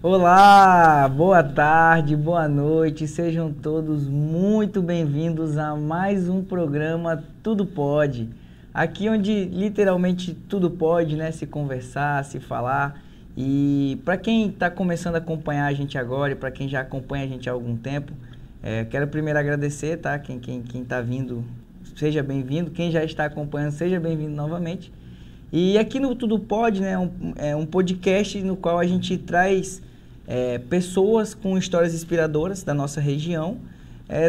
Olá, boa tarde, boa noite, sejam todos muito bem-vindos a mais um programa Tudo Pode. Aqui onde literalmente tudo pode, né? Se conversar, se falar. E para quem está começando a acompanhar a gente agora e para quem já acompanha a gente há algum tempo, quero primeiro agradecer, tá? Quem está vindo, seja bem-vindo. Quem já está acompanhando, seja bem-vindo novamente. E aqui no Tudo Pode, né? É um podcast no qual a gente traz pessoas com histórias inspiradoras da nossa região,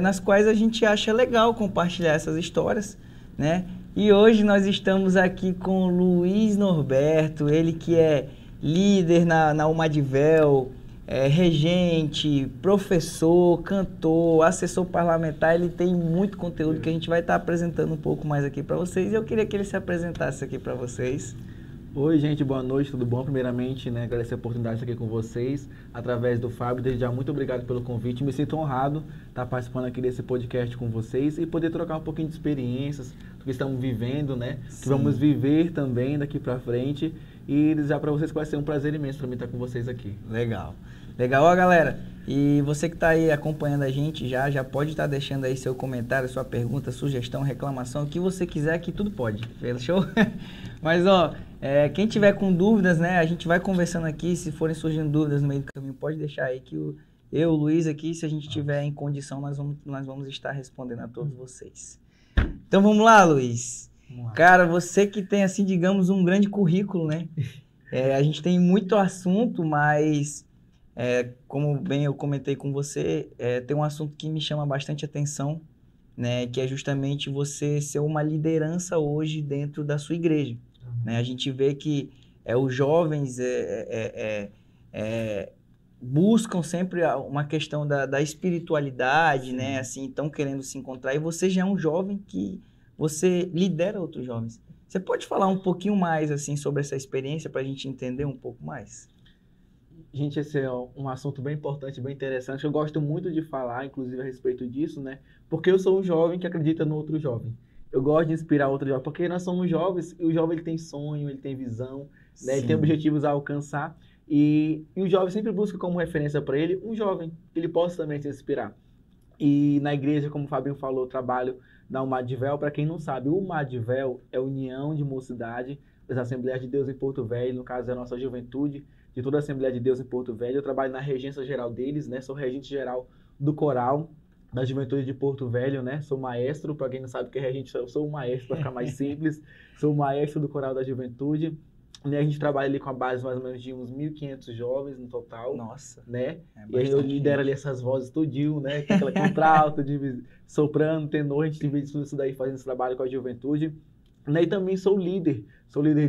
nas quais a gente acha legal compartilhar essas histórias, né? E hoje nós estamos aqui com o Luiz Norberto, ele que é líder na Uma de Véu, regente, professor, cantor, assessor parlamentar. Ele tem muito conteúdo que a gente vai estar apresentando um pouco mais aqui para vocês. E eu queria que ele se apresentasse aqui para vocês. Oi, gente, boa noite, tudo bom? Primeiramente, né, agradecer a oportunidade de estar aqui com vocês, através do Fábio. Desde já, muito obrigado pelo convite. Me sinto honrado estar participando aqui desse podcast com vocês e poder trocar um pouquinho de experiências do que estamos vivendo, né? Sim. Que vamos viver também daqui para frente. E dizer para vocês que vai ser um prazer imenso para mim estar com vocês aqui. Legal. Legal, ó, galera. E você que está aí acompanhando a gente já pode estar deixando aí seu comentário, sua pergunta, sugestão, reclamação, o que você quiser, que tudo pode. Fechou? Mas, ó, quem tiver com dúvidas, né, a gente vai conversando aqui. Se forem surgindo dúvidas no meio do caminho, pode deixar aí que eu, o Luiz aqui, se a gente tiver em condição, nós vamos estar respondendo a todos vocês. Então, vamos lá, Luiz. Vamos lá. Cara, você que tem, assim, digamos, um grande currículo, né? A gente tem muito assunto, mas... como bem eu comentei com você, tem um assunto que me chama bastante atenção, né, que é justamente você ser uma liderança hoje dentro da sua igreja. Uhum. Né? A gente vê que os jovens buscam sempre uma questão da espiritualidade, né, assim, estão querendo se encontrar, e você já é um jovem que você lidera outros jovens. Você pode falar um pouquinho mais assim, sobre essa experiência para a gente entender um pouco mais? Gente, esse é um assunto bem importante, bem interessante. Eu gosto muito de falar, inclusive, a respeito disso, né? Porque eu sou um jovem que acredita no outro jovem. Eu gosto de inspirar outro jovem, porque nós somos jovens e o jovem ele tem sonho, ele tem visão, né? Ele tem objetivos a alcançar. E o jovem sempre busca como referência para ele um jovem que ele possa também se inspirar. E na igreja, como o Fabinho falou, eu trabalho na Uma de Véu. Para quem não sabe, Uma de Véu é a união de mocidade das Assembleias de Deus em Porto Velho, no caso, é a nossa juventude, de toda a Assembleia de Deus em Porto Velho. Eu trabalho na regência geral deles, né? Sou regente geral do coral da juventude de Porto Velho, né? Sou maestro, para quem não sabe o que é regente, eu sou o maestro, para ficar mais simples. Sou maestro do coral da juventude. E a gente trabalha ali com a base mais ou menos de uns 1.500 jovens no total. Nossa! Né? E eu lidero ali essas vozes tudinho, né? Tem aquela contralto, soprano, tenor, a gente divide tudo isso daí fazendo esse trabalho com a juventude. E também sou líder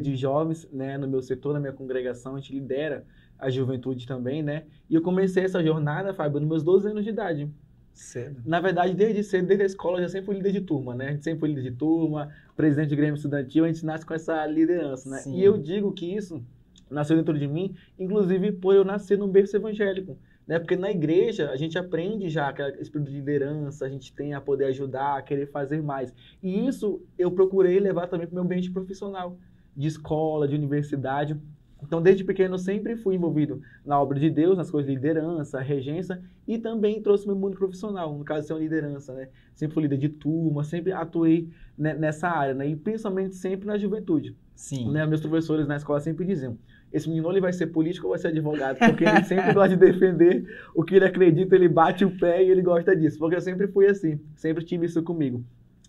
de jovens, né, no meu setor, na minha congregação, a gente lidera a juventude também, né, e eu comecei essa jornada, Fábio, nos meus 12 anos de idade. Cedo. Na verdade, desde cedo, desde a escola, eu já sempre fui líder de turma, né, a gente sempre foi líder de turma, presidente de Grêmio Estudantil, a gente nasce com essa liderança, né, Sim. E eu digo que isso nasceu dentro de mim, inclusive por eu nascer num berço evangélico. Porque na igreja a gente aprende já aquele espírito de liderança, a gente tem a poder ajudar, a querer fazer mais. E isso eu procurei levar também para o meu ambiente profissional, de escola, de universidade. Então, desde pequeno, eu sempre fui envolvido na obra de Deus, nas coisas de liderança, regência, e também trouxe meu mundo profissional, no caso, ser uma liderança, né? Sempre fui líder de turma, sempre atuei nessa área, né? E principalmente sempre na juventude. Sim. Né? Meus professores na escola sempre diziam, esse menino ele vai ser político ou vai ser advogado, porque ele sempre gosta de defender o que ele acredita, ele bate o pé e ele gosta disso, porque eu sempre fui assim, sempre tive isso comigo.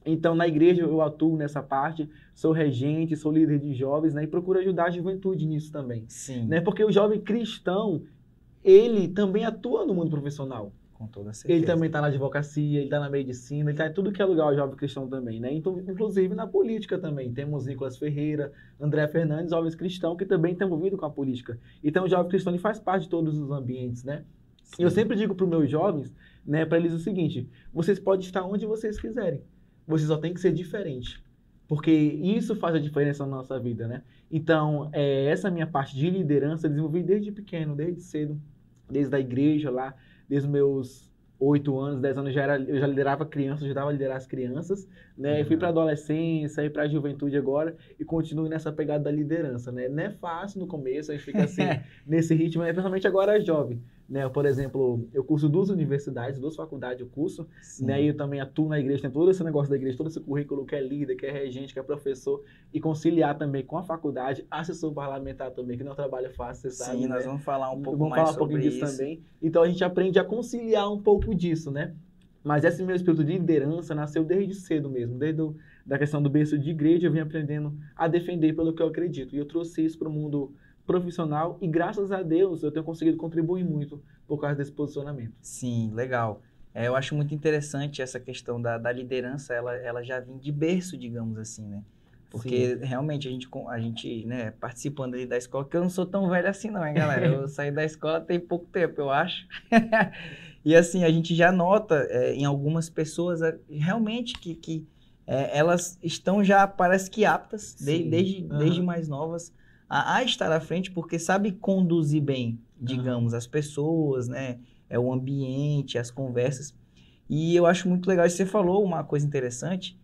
Então, na igreja, eu atuo nessa parte, sou regente, sou líder de jovens, né? E procuro ajudar a juventude nisso também. Sim. Né? Porque o jovem cristão, ele também atua no mundo profissional. Com toda certeza. Ele também está na advocacia, ele está na medicina, ele está em tudo que é lugar o jovem cristão também, né? Então, inclusive, na política também. Temos Nikolas Ferreira, André Fernandes, jovens cristãos que também estão envolvidos com a política. Então, o jovem cristão ele faz parte de todos os ambientes, né? Sim. Eu sempre digo para os meus jovens, né, para eles o seguinte, vocês podem estar onde vocês quiserem. Você só tem que ser diferente, porque isso faz a diferença na nossa vida, né? Então, essa minha parte de liderança eu desenvolvi desde pequeno, desde cedo, desde a igreja lá, desde meus 8 anos, 10 anos, eu já liderava crianças, ajudava a liderar as crianças, né? Uhum. Fui para adolescência, para a juventude agora e continuo nessa pegada da liderança, né? Não é fácil no começo, a gente fica assim, nesse ritmo, principalmente agora jovem, né? Por exemplo, eu curso 2 universidades, 2 faculdades eu curso, né? E eu também atuo na igreja, tem todo esse negócio da igreja, todo esse currículo que é líder, que é regente, que é professor, e conciliar também com a faculdade, assessor parlamentar também, que não trabalha fácil, você sabe, sim, né? Nós vamos falar um pouco mais sobre isso também. Então a gente aprende a conciliar um pouco disso, né? Mas esse meu espírito de liderança nasceu desde cedo mesmo, desde da questão do berço de igreja, eu vim aprendendo a defender pelo que eu acredito. E eu trouxe isso para o mundo profissional e, graças a Deus, eu tenho conseguido contribuir muito por causa desse posicionamento. Sim, legal. É, eu acho muito interessante essa questão da liderança, ela já vem de berço, digamos assim, né? Porque sim, realmente a gente né, participando ali da escola, que eu não sou tão velho assim não, hein, galera? Eu saí da escola tem pouco tempo, eu acho. E assim, a gente já nota em algumas pessoas realmente que elas estão já, parece que aptas, desde mais novas, a estar à frente, porque sabe conduzir bem, digamos, as pessoas, né? O ambiente, as conversas. E eu acho muito legal, você falou uma coisa interessante,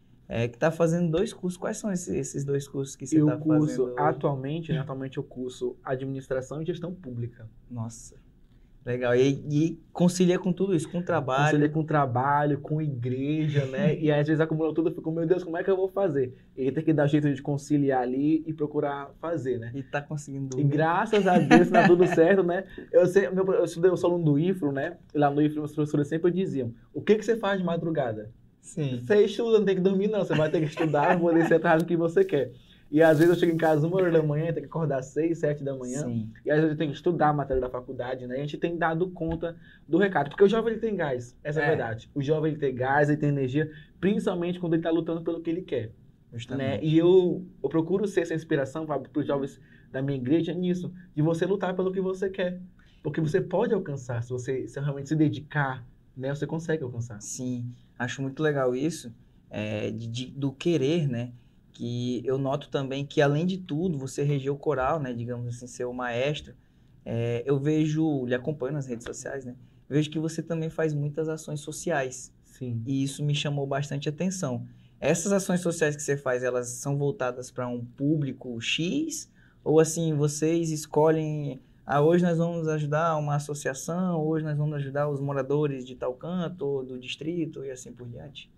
que está fazendo 2 cursos. Quais são esses 2 cursos que você está fazendo? Atualmente eu curso Administração e Gestão Pública. Nossa, legal. E concilia com tudo isso, com o trabalho. Concilia com o trabalho, com igreja, né? E aí, às vezes acumulou tudo, eu fico, meu Deus, como é que eu vou fazer? E tem que dar jeito de conciliar ali e procurar fazer, né? E tá conseguindo dormir. E graças a Deus tá tudo certo, né? Eu estudei, eu sou aluno do IFRO, né? E lá no IFRO, meus professores sempre diziam, o que você faz de madrugada? Sim. Você estuda, não tem que dormir não, você vai ter que estudar, poder ser atrás do que você quer. E às vezes eu chego em casa 1h da manhã, tenho que acordar 6, 7 da manhã, sim, e às vezes eu tenho que estudar a matéria da faculdade, né? E a gente tem dado conta do recado, porque o jovem ele tem gás, essa é a verdade. O jovem ele tem gás, ele tem energia, principalmente quando ele está lutando pelo que ele quer. Né? E eu procuro ser essa inspiração para os jovens da minha igreja nisso, de você lutar pelo que você quer. Porque você pode alcançar, se você realmente se dedicar, né? Você consegue alcançar. Sim. Acho muito legal isso, do querer, né? Que eu noto também que, além de tudo, você reger o coral, né? Digamos assim, ser o maestro. Eu vejo, lhe acompanho nas redes sociais, né? Vejo que você também faz muitas ações sociais. Sim. E isso me chamou bastante atenção. Essas ações sociais que você faz, elas são voltadas para um público X? Ou assim, vocês escolhem... Ah, hoje nós vamos ajudar uma associação, hoje nós vamos ajudar os moradores de tal canto, do distrito e assim por diante.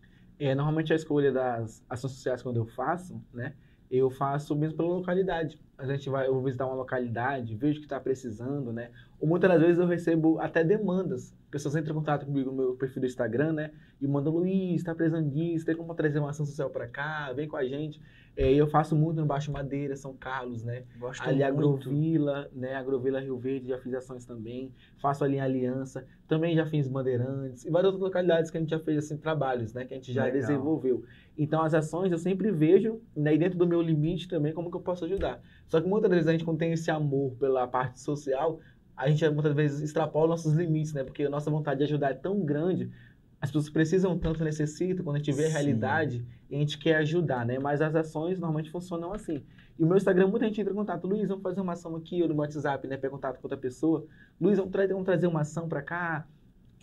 Normalmente a escolha das ações sociais quando eu faço, né? Eu faço mesmo pela localidade. Eu vou visitar uma localidade, vejo o que está precisando, né? Ou muitas das vezes eu recebo até demandas. Pessoas entram em contato comigo no meu perfil do Instagram, né? E mandam, Luiz, está precisando disso, tem como trazer uma ação social para cá, vem com a gente. Eu faço muito no Baixo Madeira, São Carlos, né? Gosto ali muito. Agrovila, né? Agrovila Rio Verde, já fiz ações também. Faço ali em Aliança, também já fiz Bandeirantes. E várias outras localidades que a gente já fez, assim, trabalhos, né? Que a gente já desenvolveu. Então, as ações eu sempre vejo, né? E dentro do meu limite também, como que eu posso ajudar. Só que muitas vezes a gente, quando tem esse amor pela parte social, a gente muitas vezes extrapola nossos limites, né? Porque a nossa vontade de ajudar é tão grande, as pessoas precisam tanto, necessitam, quando a gente vê a realidade, a gente quer ajudar, né? Mas as ações normalmente funcionam assim. E o meu Instagram, muita gente entra em contato, Luiz, vamos fazer uma ação aqui, ou no WhatsApp, né? Pega contato com outra pessoa, Luiz, vamos trazer uma ação para cá.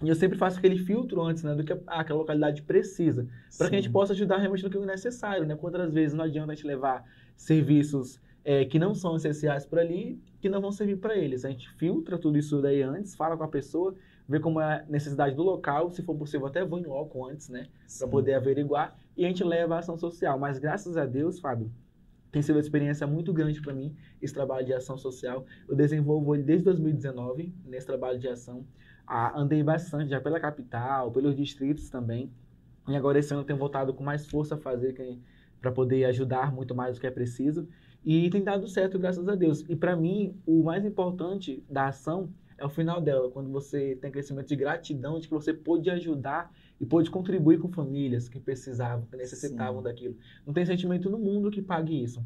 E eu sempre faço aquele filtro antes, né, do que a localidade precisa, para que a gente possa ajudar realmente no que é necessário, né? Porque outras vezes não adianta a gente levar serviços que não são essenciais para ali, que não vão servir para eles. A gente filtra tudo isso daí antes, fala com a pessoa, vê como é a necessidade do local, se for possível até vou em loco antes, né, para poder averiguar, e a gente leva a ação social. Mas graças a Deus, Fábio, tem sido uma experiência muito grande para mim, esse trabalho de ação social. Eu desenvolvo ele desde 2019, nesse trabalho de ação. Andei bastante já pela capital, pelos distritos também, e agora esse ano eu tenho voltado com mais força a fazer para poder ajudar muito mais do que é preciso. E tem dado certo, graças a Deus. E para mim, o mais importante da ação é o final dela, quando você tem aquele sentimento de gratidão, de que você pôde ajudar e pôde contribuir com famílias que precisavam, que necessitavam daquilo. Não tem sentimento no mundo que pague isso.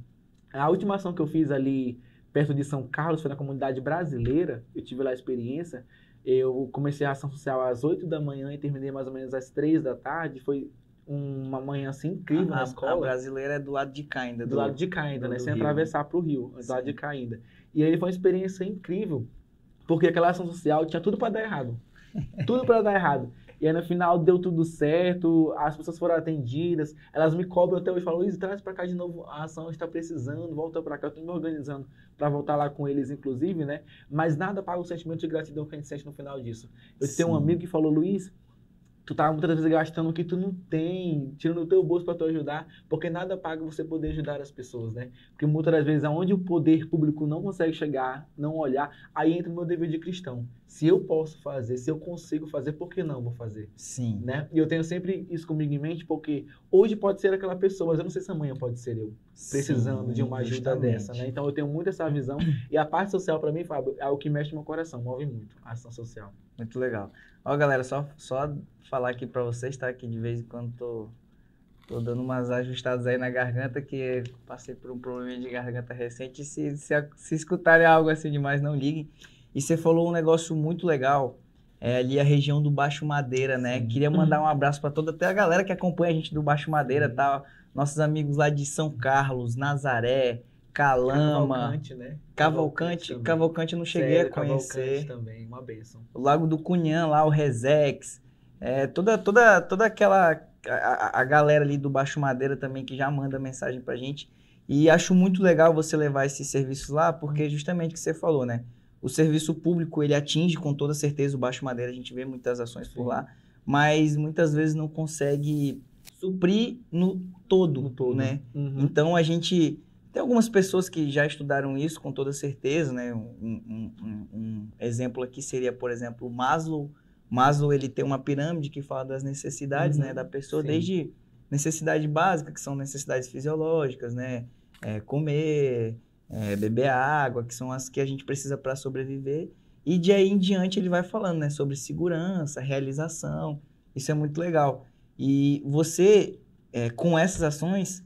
A última ação que eu fiz ali perto de São Carlos foi na comunidade brasileira, eu tive lá a experiência. Eu comecei a ação social às 8 da manhã e terminei mais ou menos às 3 da tarde, foi... uma manhã assim incrível na escola. A brasileira é do lado de cá ainda. Do lado de cá ainda, né? Sem atravessar para o rio, do lado de cá ainda. E aí foi uma experiência incrível, porque aquela ação social tinha tudo para dar errado. Tudo para dar errado. E aí no final deu tudo certo, as pessoas foram atendidas, elas me cobram até hoje, falam, Luiz, traz pra cá de novo, a ação está precisando, volta pra cá, eu tô me organizando pra voltar lá com eles, inclusive, né? Mas nada paga o sentimento de gratidão que a gente sente no final disso. Eu Sim. tenho um amigo que falou, Luiz, tu tá muitas vezes gastando o que tu não tem, tirando o teu bolso para tu ajudar, porque nada paga você poder ajudar as pessoas, né? Porque muitas das vezes, aonde o poder público não consegue chegar, não olhar, aí entra o meu dever de cristão. Se eu posso fazer, se eu consigo fazer, por que não vou fazer? Sim. Né? E eu tenho sempre isso comigo em mente, porque hoje pode ser aquela pessoa, mas eu não sei se amanhã pode ser eu, precisando Sim, de uma ajuda justamente. Dessa, né? Então eu tenho muito essa visão. E a parte social, para mim, Fábio, é o que mexe no meu coração, move muito a ação social. Muito legal. Ó, galera, só falar aqui pra vocês, tá? Que de vez em quando tô dando umas ajustadas aí na garganta, que passei por um problema de garganta recente. Se escutarem algo assim demais, não liguem. E você falou um negócio muito legal, ali a região do Baixo Madeira, né? Sim. Queria mandar um abraço pra toda até a galera que acompanha a gente do Baixo Madeira, tá? Nossos amigos lá de São Carlos, Nazaré, Calama, Cavalcante, né? Cavalcante eu não cheguei a conhecer. Cavalcante também, uma bênção. O Lago do Cunhã, lá o Resex, toda aquela a galera ali do Baixo Madeira também que já manda mensagem pra gente. E acho muito legal você levar esses serviços lá, porque justamente o que você falou, né? O serviço público, ele atinge com toda certeza o Baixo Madeira, a gente vê muitas ações Sim. por lá, mas muitas vezes não consegue suprir no todo, né? Uhum. Então a gente... Tem algumas pessoas que já estudaram isso com toda certeza, né? Um exemplo aqui seria, por exemplo, o Maslow. Maslow, ele tem uma pirâmide que fala das necessidades, uhum, né, da pessoa, sim, desde necessidade básica, que são necessidades fisiológicas, né, comer, beber água, que são as que a gente precisa para sobreviver. E de aí em diante ele vai falando, né, sobre segurança, realização. Isso é muito legal. E você, com essas ações,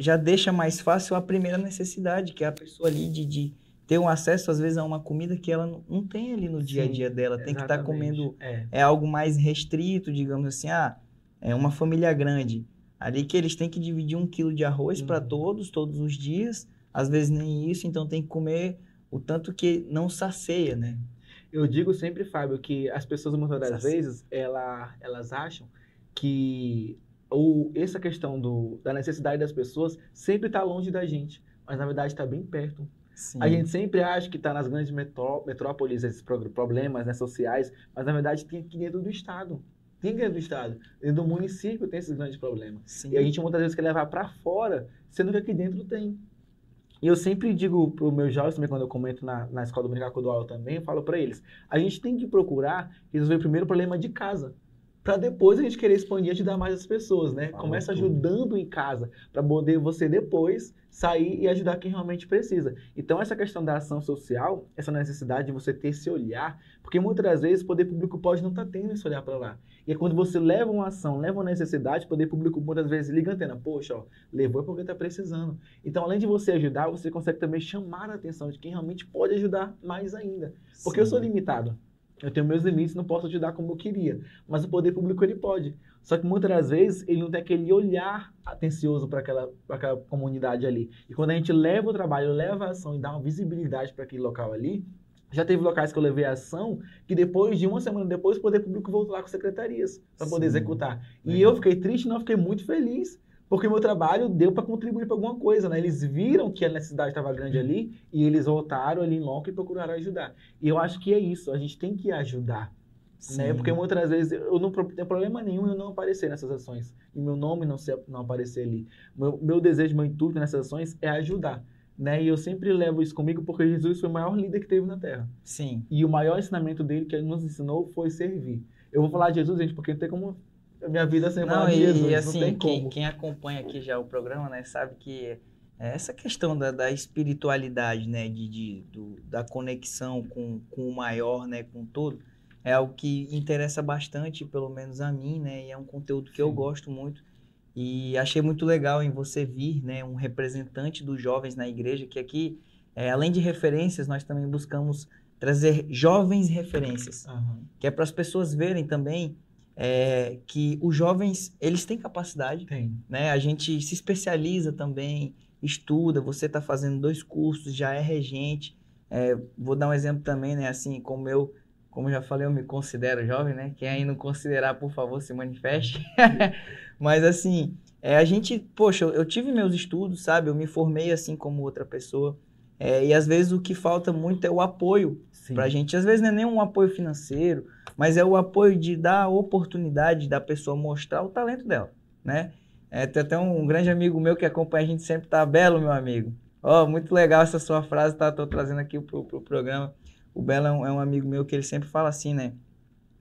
já deixa mais fácil a primeira necessidade, que é a pessoa ali de ter um acesso, às vezes, a uma comida que ela não tem ali no dia a dia dela. Tem que estar comendo algo mais restrito, digamos assim. É uma família grande. Ali que eles têm que dividir 1 quilo de arroz para todos os dias. Às vezes nem isso, então tem que comer o tanto que não sacia, né? Eu digo sempre, Fábio, que as pessoas, muitas das vezes, elas acham que... ou essa questão da necessidade das pessoas sempre está longe da gente, mas na verdade está bem perto. Sim. A gente sempre acha que está nas grandes metrópoles, esses problemas, né, sociais, mas na verdade tem aqui dentro do Estado. Tem dentro do Estado, dentro do município tem esses grandes problemas. Sim. E a gente muitas vezes quer levar para fora, sendo que aqui dentro tem. E eu sempre digo para os meus jovens, também quando eu comento na escola dominical que eu dou aula também, eu falo para eles, a gente tem que procurar resolver primeiro o problema de casa, para depois a gente querer expandir e ajudar mais as pessoas, né? Começa ajudando em casa, para poder você depois sair e ajudar quem realmente precisa. Então, essa questão da ação social, essa necessidade de você ter esse olhar, porque muitas das vezes o poder público pode não estar tendo esse olhar para lá. E é quando você leva uma ação, leva uma necessidade, o poder público muitas vezes liga a antena. Poxa, ó, levou porque está precisando. Então, além de você ajudar, você consegue também chamar a atenção de quem realmente pode ajudar mais ainda. Porque Sim. eu sou limitado. Eu tenho meus limites, não posso ajudar como eu queria. Mas o poder público, ele pode. Só que muitas das vezes, ele não tem aquele olhar atencioso para aquela comunidade ali. E quando a gente leva o trabalho, leva a ação e dá uma visibilidade para aquele local ali, já teve locais que eu levei a ação, que depois de uma semana depois, o poder público voltou lá com secretarias para poder executar. E eu fiquei triste, não, fiquei muito feliz. Porque meu trabalho deu para contribuir para alguma coisa, né? Eles viram que a necessidade estava grande ali e eles voltaram ali em loco e procuraram ajudar. E eu acho que é isso, a gente tem que ajudar, né? Porque muitas vezes eu não tenho problema nenhum eu não aparecer nessas ações. E meu nome não aparecer ali. Meu desejo, meu intuito nessas ações é ajudar, né? E eu sempre levo isso comigo porque Jesus foi o maior líder que teve na Terra. Sim. E o maior ensinamento dele que ele nos ensinou foi servir. Eu vou falar de Jesus, gente, porque não tem como... Minha vida sem falar de Jesus, assim, não tem como. Quem acompanha aqui já o programa, né, sabe que essa questão da espiritualidade, né, da conexão com o maior, né, com o todo, é algo que interessa bastante, pelo menos a mim, né, e é um conteúdo que Sim. eu gosto muito. E achei muito legal em você vir, né, um representante dos jovens na igreja, que aqui, além de referências, nós também buscamos trazer jovens referências, uhum. que é para as pessoas verem também que os jovens, eles têm capacidade, né? A gente se especializa também, estuda, você está fazendo 2 cursos, já é regente. Vou dar um exemplo também, né? Assim, como eu Como já falei, eu me considero jovem, né? Quem aí não considerar, por favor, se manifeste. Mas assim, a gente, poxa, eu tive meus estudos, sabe? Eu me formei assim como outra pessoa. E às vezes o que falta muito é o apoio pra gente. Às vezes não é nem um apoio financeiro, mas é o apoio de dar a oportunidade da pessoa mostrar o talento dela, né? Tem até um grande amigo meu que acompanha a gente sempre, tá? Belo, meu amigo. Ó, muito legal essa sua frase, tá? Tô trazendo aqui pro programa. O Belo é um amigo meu que ele sempre fala assim, né?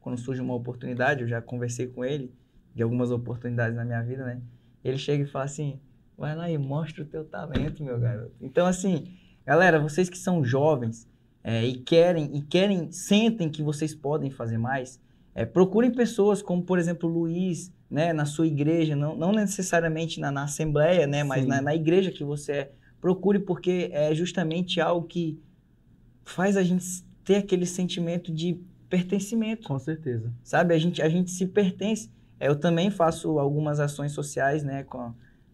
Quando surge uma oportunidade, eu já conversei com ele de algumas oportunidades na minha vida, né? Ele chega e fala assim, vai lá e mostra o teu talento, meu garoto. Então, assim, galera, vocês que são jovens e querem, sentem que vocês podem fazer mais, procurem pessoas como, por exemplo, o Luiz, né? Na sua igreja, não necessariamente na Assembleia, né? Mas na igreja que você é. Procure, porque é justamente algo que faz a gente ter aquele sentimento de pertencimento. Com certeza. Sabe? A gente se pertence. Eu também faço algumas ações sociais, né,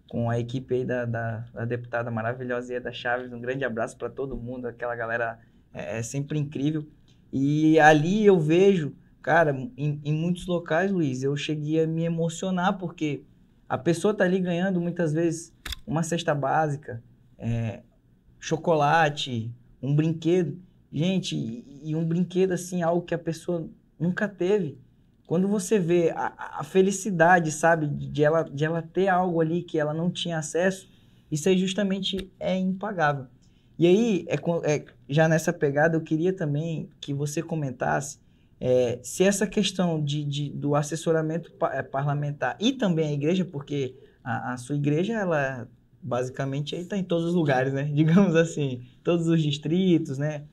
com a equipe aí da deputada maravilhosa Ieda Chaves. Um grande abraço para todo mundo. Aquela galera é sempre incrível. E ali eu vejo, cara, em muitos locais, Luiz, eu cheguei a me emocionar, porque a pessoa tá ali ganhando, muitas vezes, uma cesta básica, chocolate, um brinquedo. Gente, e um brinquedo, assim, algo que a pessoa nunca teve. Quando você vê a felicidade, sabe, de ela ter algo ali que ela não tinha acesso, isso aí justamente é impagável. E aí, já nessa pegada, eu queria também que você comentasse se essa questão do assessoramento parlamentar e também a igreja, porque a sua igreja, ela... basicamente, aí está em todos os lugares, né? Digamos assim, todos os distritos, né?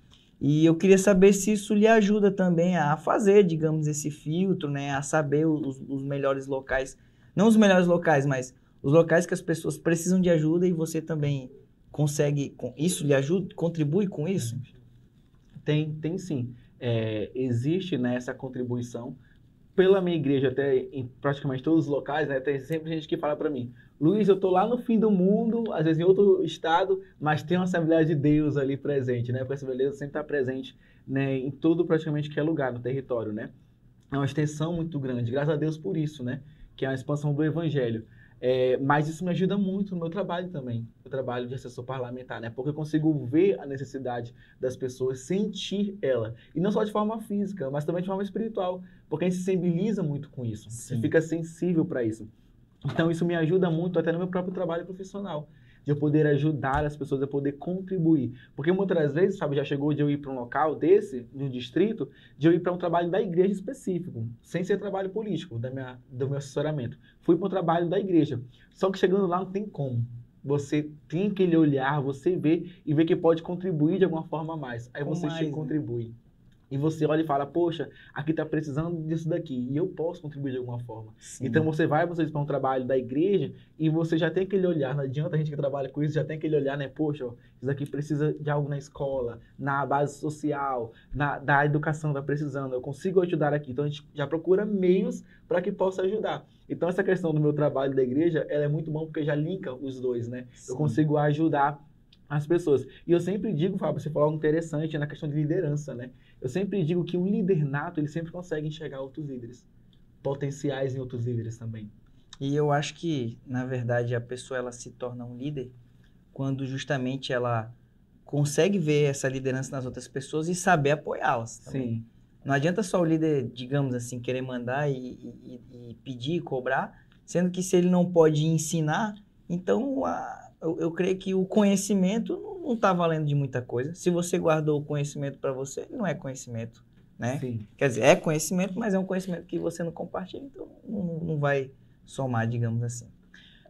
E eu queria saber se isso lhe ajuda também a fazer, digamos, esse filtro, né? A saber os melhores locais, não os melhores locais, mas os locais que as pessoas precisam de ajuda, e você também consegue, com isso lhe ajuda, contribui com isso? Tem sim. Existe, né, essa contribuição. Pela minha igreja, até em praticamente todos os locais, né, tem sempre gente que fala para mim, Luiz, eu tô lá no fim do mundo, às vezes em outro estado, mas tem uma Assembleia de Deus ali presente, né? Porque a Assembleia de Deus sempre está presente, né, em todo praticamente que é lugar no território, né? É uma extensão muito grande, graças a Deus por isso, né? Que é a expansão do Evangelho. Mas isso me ajuda muito no meu trabalho também, o trabalho de assessor parlamentar, né? Porque eu consigo ver a necessidade das pessoas, sentir ela. E não só de forma física, mas também de forma espiritual, porque a gente se sensibiliza muito com isso, você fica sensível para isso. Então isso me ajuda muito até no meu próprio trabalho profissional, de eu poder ajudar as pessoas, de eu poder contribuir. Porque muitas vezes, sabe, já chegou de eu ir para um local desse, de um distrito, de eu ir para um trabalho da igreja específico, sem ser trabalho político, do meu assessoramento. Fui para um trabalho da igreja. Só que chegando lá não tem como. Você tem aquele olhar, você vê e vê que pode contribuir de alguma forma a mais. Aí você chega e contribui. E você olha e fala, poxa, aqui está precisando disso daqui, e eu posso contribuir de alguma forma. Sim. Então você para um trabalho da igreja, e você já tem aquele olhar, não adianta a gente que trabalha com isso, já tem aquele olhar, né? Poxa, isso daqui precisa de algo na escola, na base social, da educação, está precisando, eu consigo ajudar aqui. Então a gente já procura meios para que possa ajudar. Então essa questão do meu trabalho da igreja, ela é muito bom porque já linka os dois, né? Sim. Eu consigo ajudar as pessoas. E eu sempre digo, Fábio, você falou algo interessante na questão de liderança, né? Eu sempre digo que um líder nato, ele sempre consegue enxergar outros líderes, potenciais em outros líderes também. E eu acho que, na verdade, a pessoa ela se torna um líder quando justamente ela consegue ver essa liderança nas outras pessoas e saber apoiá-las também. Sim. Não adianta só o líder, digamos assim, querer mandar e pedir, cobrar, sendo que se ele não pode ensinar, então eu creio que o conhecimento não está valendo de muita coisa. Se você guardou o conhecimento para você, não é conhecimento, né? Sim. Quer dizer, é conhecimento, mas é um conhecimento que você não compartilha, então não vai somar, digamos assim.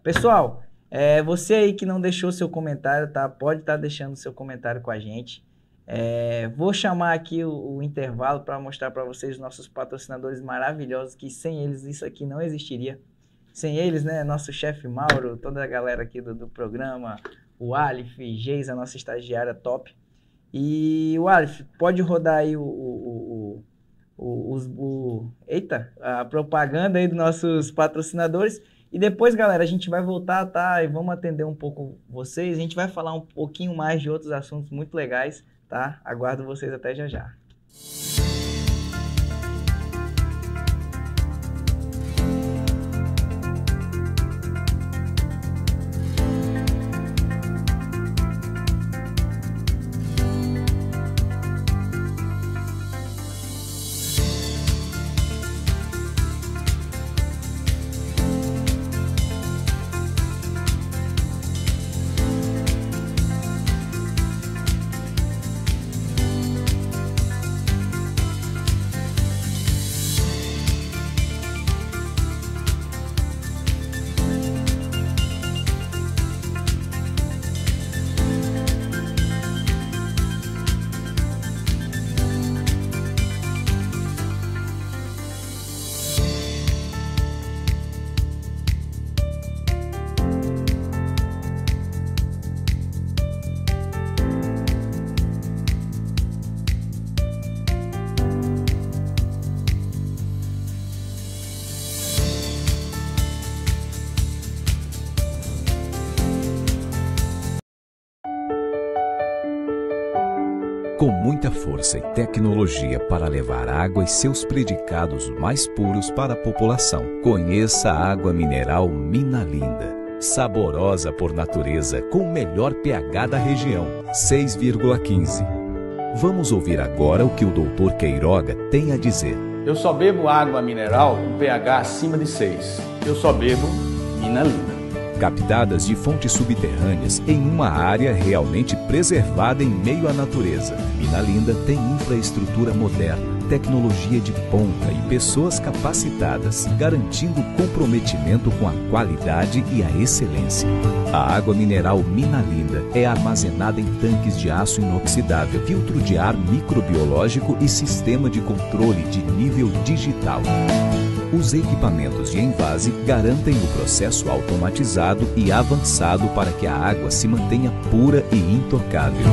Pessoal, você aí que não deixou seu comentário, tá? Pode estar deixando seu comentário com a gente. Vou chamar aqui o intervalo para mostrar para vocês os nossos patrocinadores maravilhosos, que sem eles isso aqui não existiria. Sem eles, né, nosso chefe Mauro, toda a galera aqui do programa, o Alif, Geis, a nossa estagiária top. E o Alif, pode rodar aí a propaganda aí dos nossos patrocinadores. E depois, galera, a gente vai voltar, tá? E vamos atender um pouco vocês. A gente vai falar um pouquinho mais de outros assuntos muito legais, tá? Aguardo vocês até já já. com muita força e tecnologia para levar água e seus predicados mais puros para a população. Conheça a água mineral Mina Linda. Saborosa por natureza, com o melhor pH da região, 6,15. Vamos ouvir agora o que o doutor Queiroga tem a dizer. Eu só bebo água mineral com pH acima de 6. Eu só bebo Mina Linda. Captadas de fontes subterrâneas em uma área realmente preservada em meio à natureza. Mina Linda tem infraestrutura moderna, tecnologia de ponta e pessoas capacitadas, garantindo comprometimento com a qualidade e a excelência. A água mineral Mina Linda é armazenada em tanques de aço inoxidável, filtro de ar microbiológico e sistema de controle de nível digital. Os equipamentos de envase garantem o processo automatizado e avançado para que a água se mantenha pura e intocável.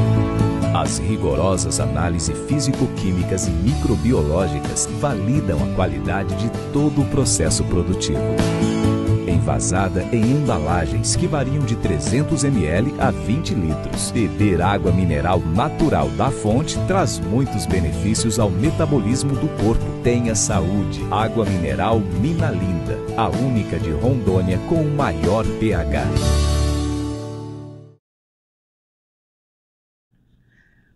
As rigorosas análises físico-químicas e microbiológicas validam a qualidade de todo o processo produtivo. Envasada em embalagens que variam de 300 ml a 20 litros. Beber água mineral natural da fonte traz muitos benefícios ao metabolismo do corpo. Tenha saúde. Água mineral Mina Linda, a única de Rondônia com o maior pH.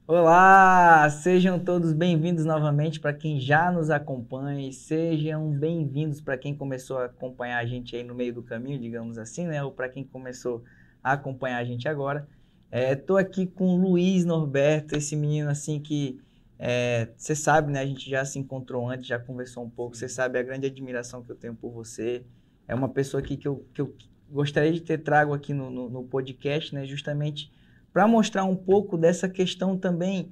Olá, sejam todos bem-vindos novamente para quem já nos acompanha, e sejam bem-vindos para quem começou a acompanhar a gente aí no meio do caminho, digamos assim, né? Ou para quem começou a acompanhar a gente agora. Estou aqui com o Luiz Norberto, esse menino assim que, você sabe, né? A gente já se encontrou antes, já conversou um pouco, você sabe a grande admiração que eu tenho por você. É uma pessoa aqui que eu gostaria de ter trago aqui no podcast, né? Justamente para mostrar um pouco dessa questão também,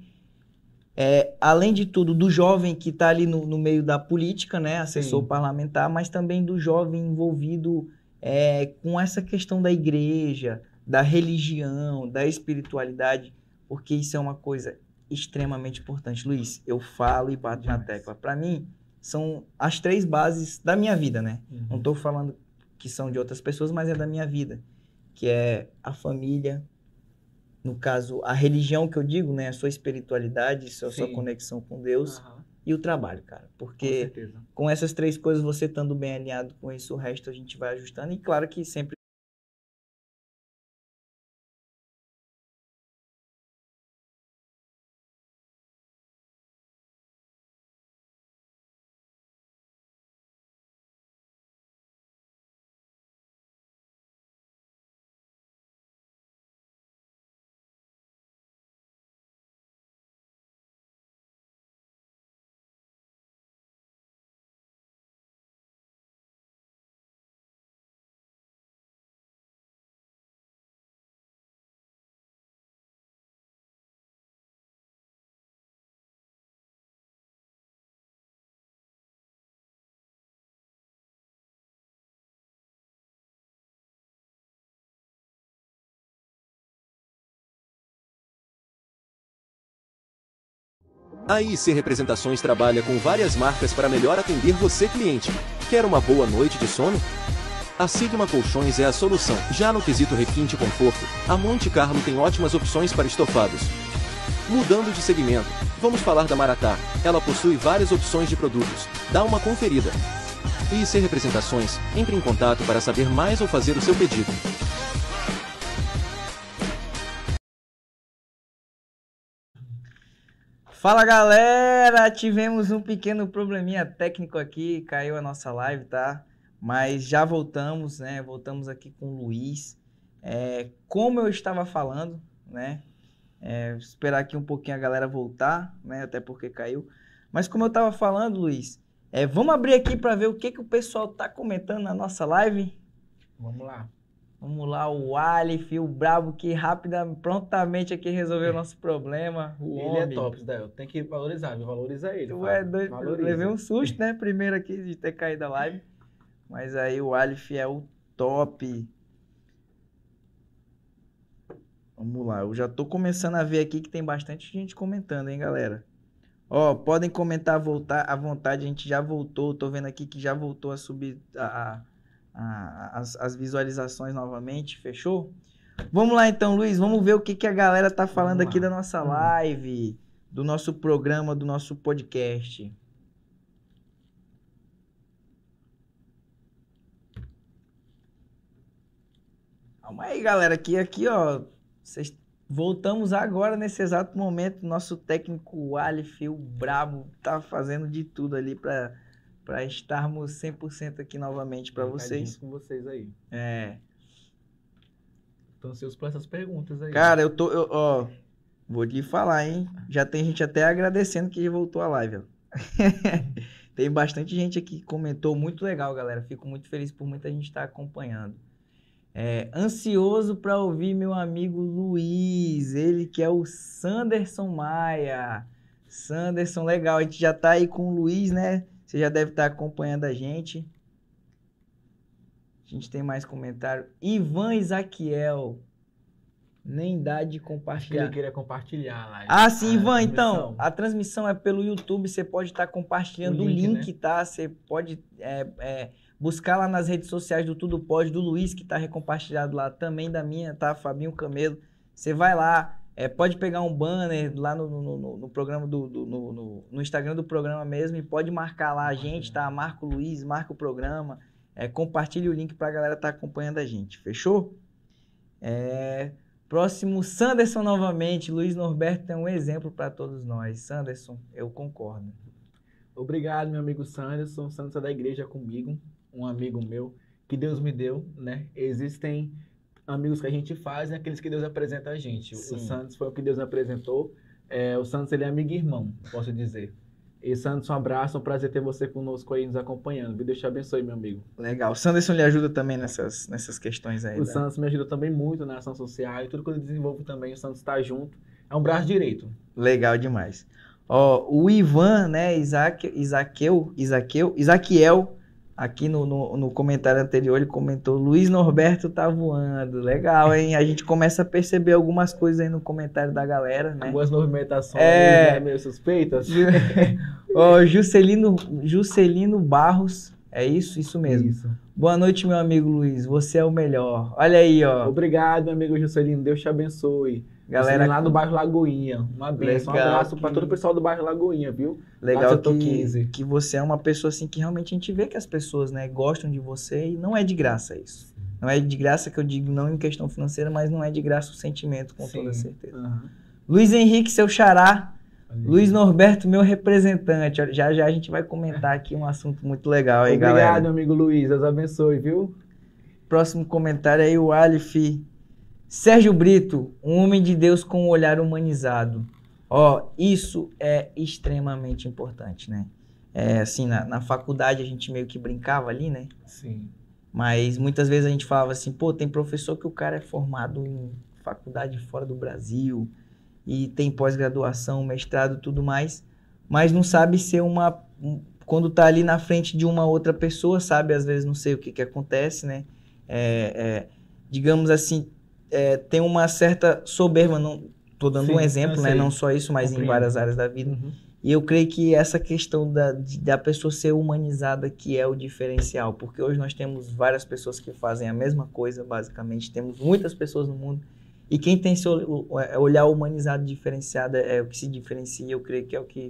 além de tudo, do jovem que está ali no meio da política, né, assessor parlamentar, mas também do jovem envolvido com essa questão da igreja, da religião, da espiritualidade, porque isso é uma coisa extremamente importante. Luiz, eu falo e bato na tecla. Para mim, são as três bases da minha vida, né? Uhum. Não estou falando que são de outras pessoas, mas é da minha vida, que é a família. No caso, a religião que eu digo, né? A sua espiritualidade, a sua conexão com Deus. Uhum. E o trabalho, cara. Porque com essas três coisas, você estando bem alinhado com isso, o resto a gente vai ajustando. E claro que sempre... A IC Representações trabalha com várias marcas para melhor atender você, cliente. Quer uma boa noite de sono? A Sigma Colchões é a solução. Já no quesito requinte e conforto, a Monte Carlo tem ótimas opções para estofados. Mudando de segmento, vamos falar da Maratá. Ela possui várias opções de produtos. Dá uma conferida. IC Representações, entre em contato para saber mais ou fazer o seu pedido. Fala, galera! Tivemos um pequeno probleminha técnico aqui, caiu a nossa live, tá? Mas já voltamos, né? Voltamos aqui com o Luiz. Como eu estava falando, né? Esperar aqui um pouquinho a galera voltar, né? Até porque caiu. Mas como eu estava falando, Luiz, vamos abrir aqui para ver o que o pessoal tá comentando na nossa live? Vamos lá. Vamos lá, o Alif, o brabo que prontamente aqui resolveu o nosso problema. Ele é top, Dael. Tem que valorizar, valoriza ele. Ué, doido, levei um susto, né? Primeiro aqui de ter caído a live. Mas aí o Alif é o top. Vamos lá, eu já tô começando a ver aqui que tem bastante gente comentando, hein, galera? Ó, podem comentar, voltar à vontade, a gente já voltou. Tô vendo aqui que já voltou a subir as visualizações novamente, fechou? Vamos lá então, Luiz, vamos ver o que a galera tá falando aqui da nossa live. do nosso programa, do nosso podcast. Calma aí, galera, aqui, ó, vocês voltamos agora nesse exato momento. Nosso técnico Alif, o brabo, tá fazendo de tudo ali para estarmos 100% aqui novamente para vocês. Com vocês aí. É. Estão ansiosos para essas perguntas aí. Cara, ó, vou lhe falar, hein? Já tem gente até agradecendo que voltou a live, ó. Tem bastante gente aqui que comentou, muito legal, galera. Fico muito feliz por muita gente estar acompanhando. É, ansioso para ouvir meu amigo Luiz, ele que é o Sanderson Maia. Sanderson, legal, a gente já tá aí com o Luiz, né? Você já deve estar acompanhando a gente. A gente tem mais comentário. Ivan Isaquiel, nem dá de compartilhar. Ele queria compartilhar lá. Ah, sim, Ivan, então, a transmissão é pelo YouTube, você pode estar compartilhando o link, né? Tá? Você pode... buscar lá nas redes sociais do Tudo Pode, do Luiz, que tá recompartilhado lá também, da minha, tá? Fabinho Camelo. Você vai lá, pode pegar um banner lá no programa no Instagram do programa mesmo e pode marcar lá a gente, tá? Marca o Luiz, marca o programa, compartilha o link pra galera tá acompanhando a gente, fechou? Próximo, Sanderson novamente. Luiz Norberto é um exemplo para todos nós. Sanderson, eu concordo. Obrigado, meu amigo Sanderson. Sanderson é da igreja comigo. Um amigo meu que Deus me deu, né? Existem amigos que a gente faz e aqueles que Deus apresenta a gente. Sim. O Santos foi o que Deus apresentou. O Santos, ele é amigo e irmão, posso dizer. E Santos, um abraço, um prazer ter você conosco aí nos acompanhando. Deus te abençoe, meu amigo. Legal. O Sanderson lhe ajuda também nessas questões aí. O Santos me ajuda também muito na ação social e tudo que eu desenvolvo também. O Santos está junto. É um braço direito. Legal demais. Ó, o Ivan, né? Isaquiel. Aqui no comentário anterior ele comentou, Luiz Norberto tá voando. Legal, hein? A gente começa a perceber algumas coisas aí no comentário da galera, né? Algumas movimentações né, meio suspeitas. Ó, Juscelino Barros, é isso? Isso mesmo. Isso. Boa noite, meu amigo Luiz, você é o melhor. Olha aí, ó. Obrigado, meu amigo Juscelino, Deus te abençoe. Galera lá do bairro Lagoinha, uma bênção, um abraço para todo o pessoal do bairro Lagoinha, viu? Legal que você é uma pessoa assim que realmente a gente vê que as pessoas, né, gostam de você e não é de graça isso. Não é de graça que eu digo, não em questão financeira, mas não é de graça o sentimento, com toda certeza. Uhum. Luiz Henrique, seu xará. Luiz Norberto, meu representante. Já já a gente vai comentar aqui um assunto muito legal aí, galera. Obrigado, meu amigo Luiz, Deus abençoe, viu? Próximo comentário aí, o Alif. Sérgio Brito, um homem de Deus com um olhar humanizado. Ó, isso é extremamente importante, né? Assim, na faculdade a gente meio que brincava ali, né? Sim. Mas muitas vezes a gente falava assim, pô, tem professor que o cara é formado em faculdade fora do Brasil e tem pós-graduação, mestrado, tudo mais, mas não sabe ser quando tá ali na frente de uma outra pessoa, sabe? Às vezes não sei o que acontece, né? Digamos assim... tem uma certa soberba, não tô dando um exemplo, né? Não só isso, mas em várias áreas da vida. Uhum. E eu creio que essa questão da pessoa ser humanizada que é o diferencial, porque hoje nós temos várias pessoas que fazem a mesma coisa, basicamente. Temos muitas pessoas no mundo e quem tem seu olhar humanizado diferenciado é o que se diferencia, eu creio que é o que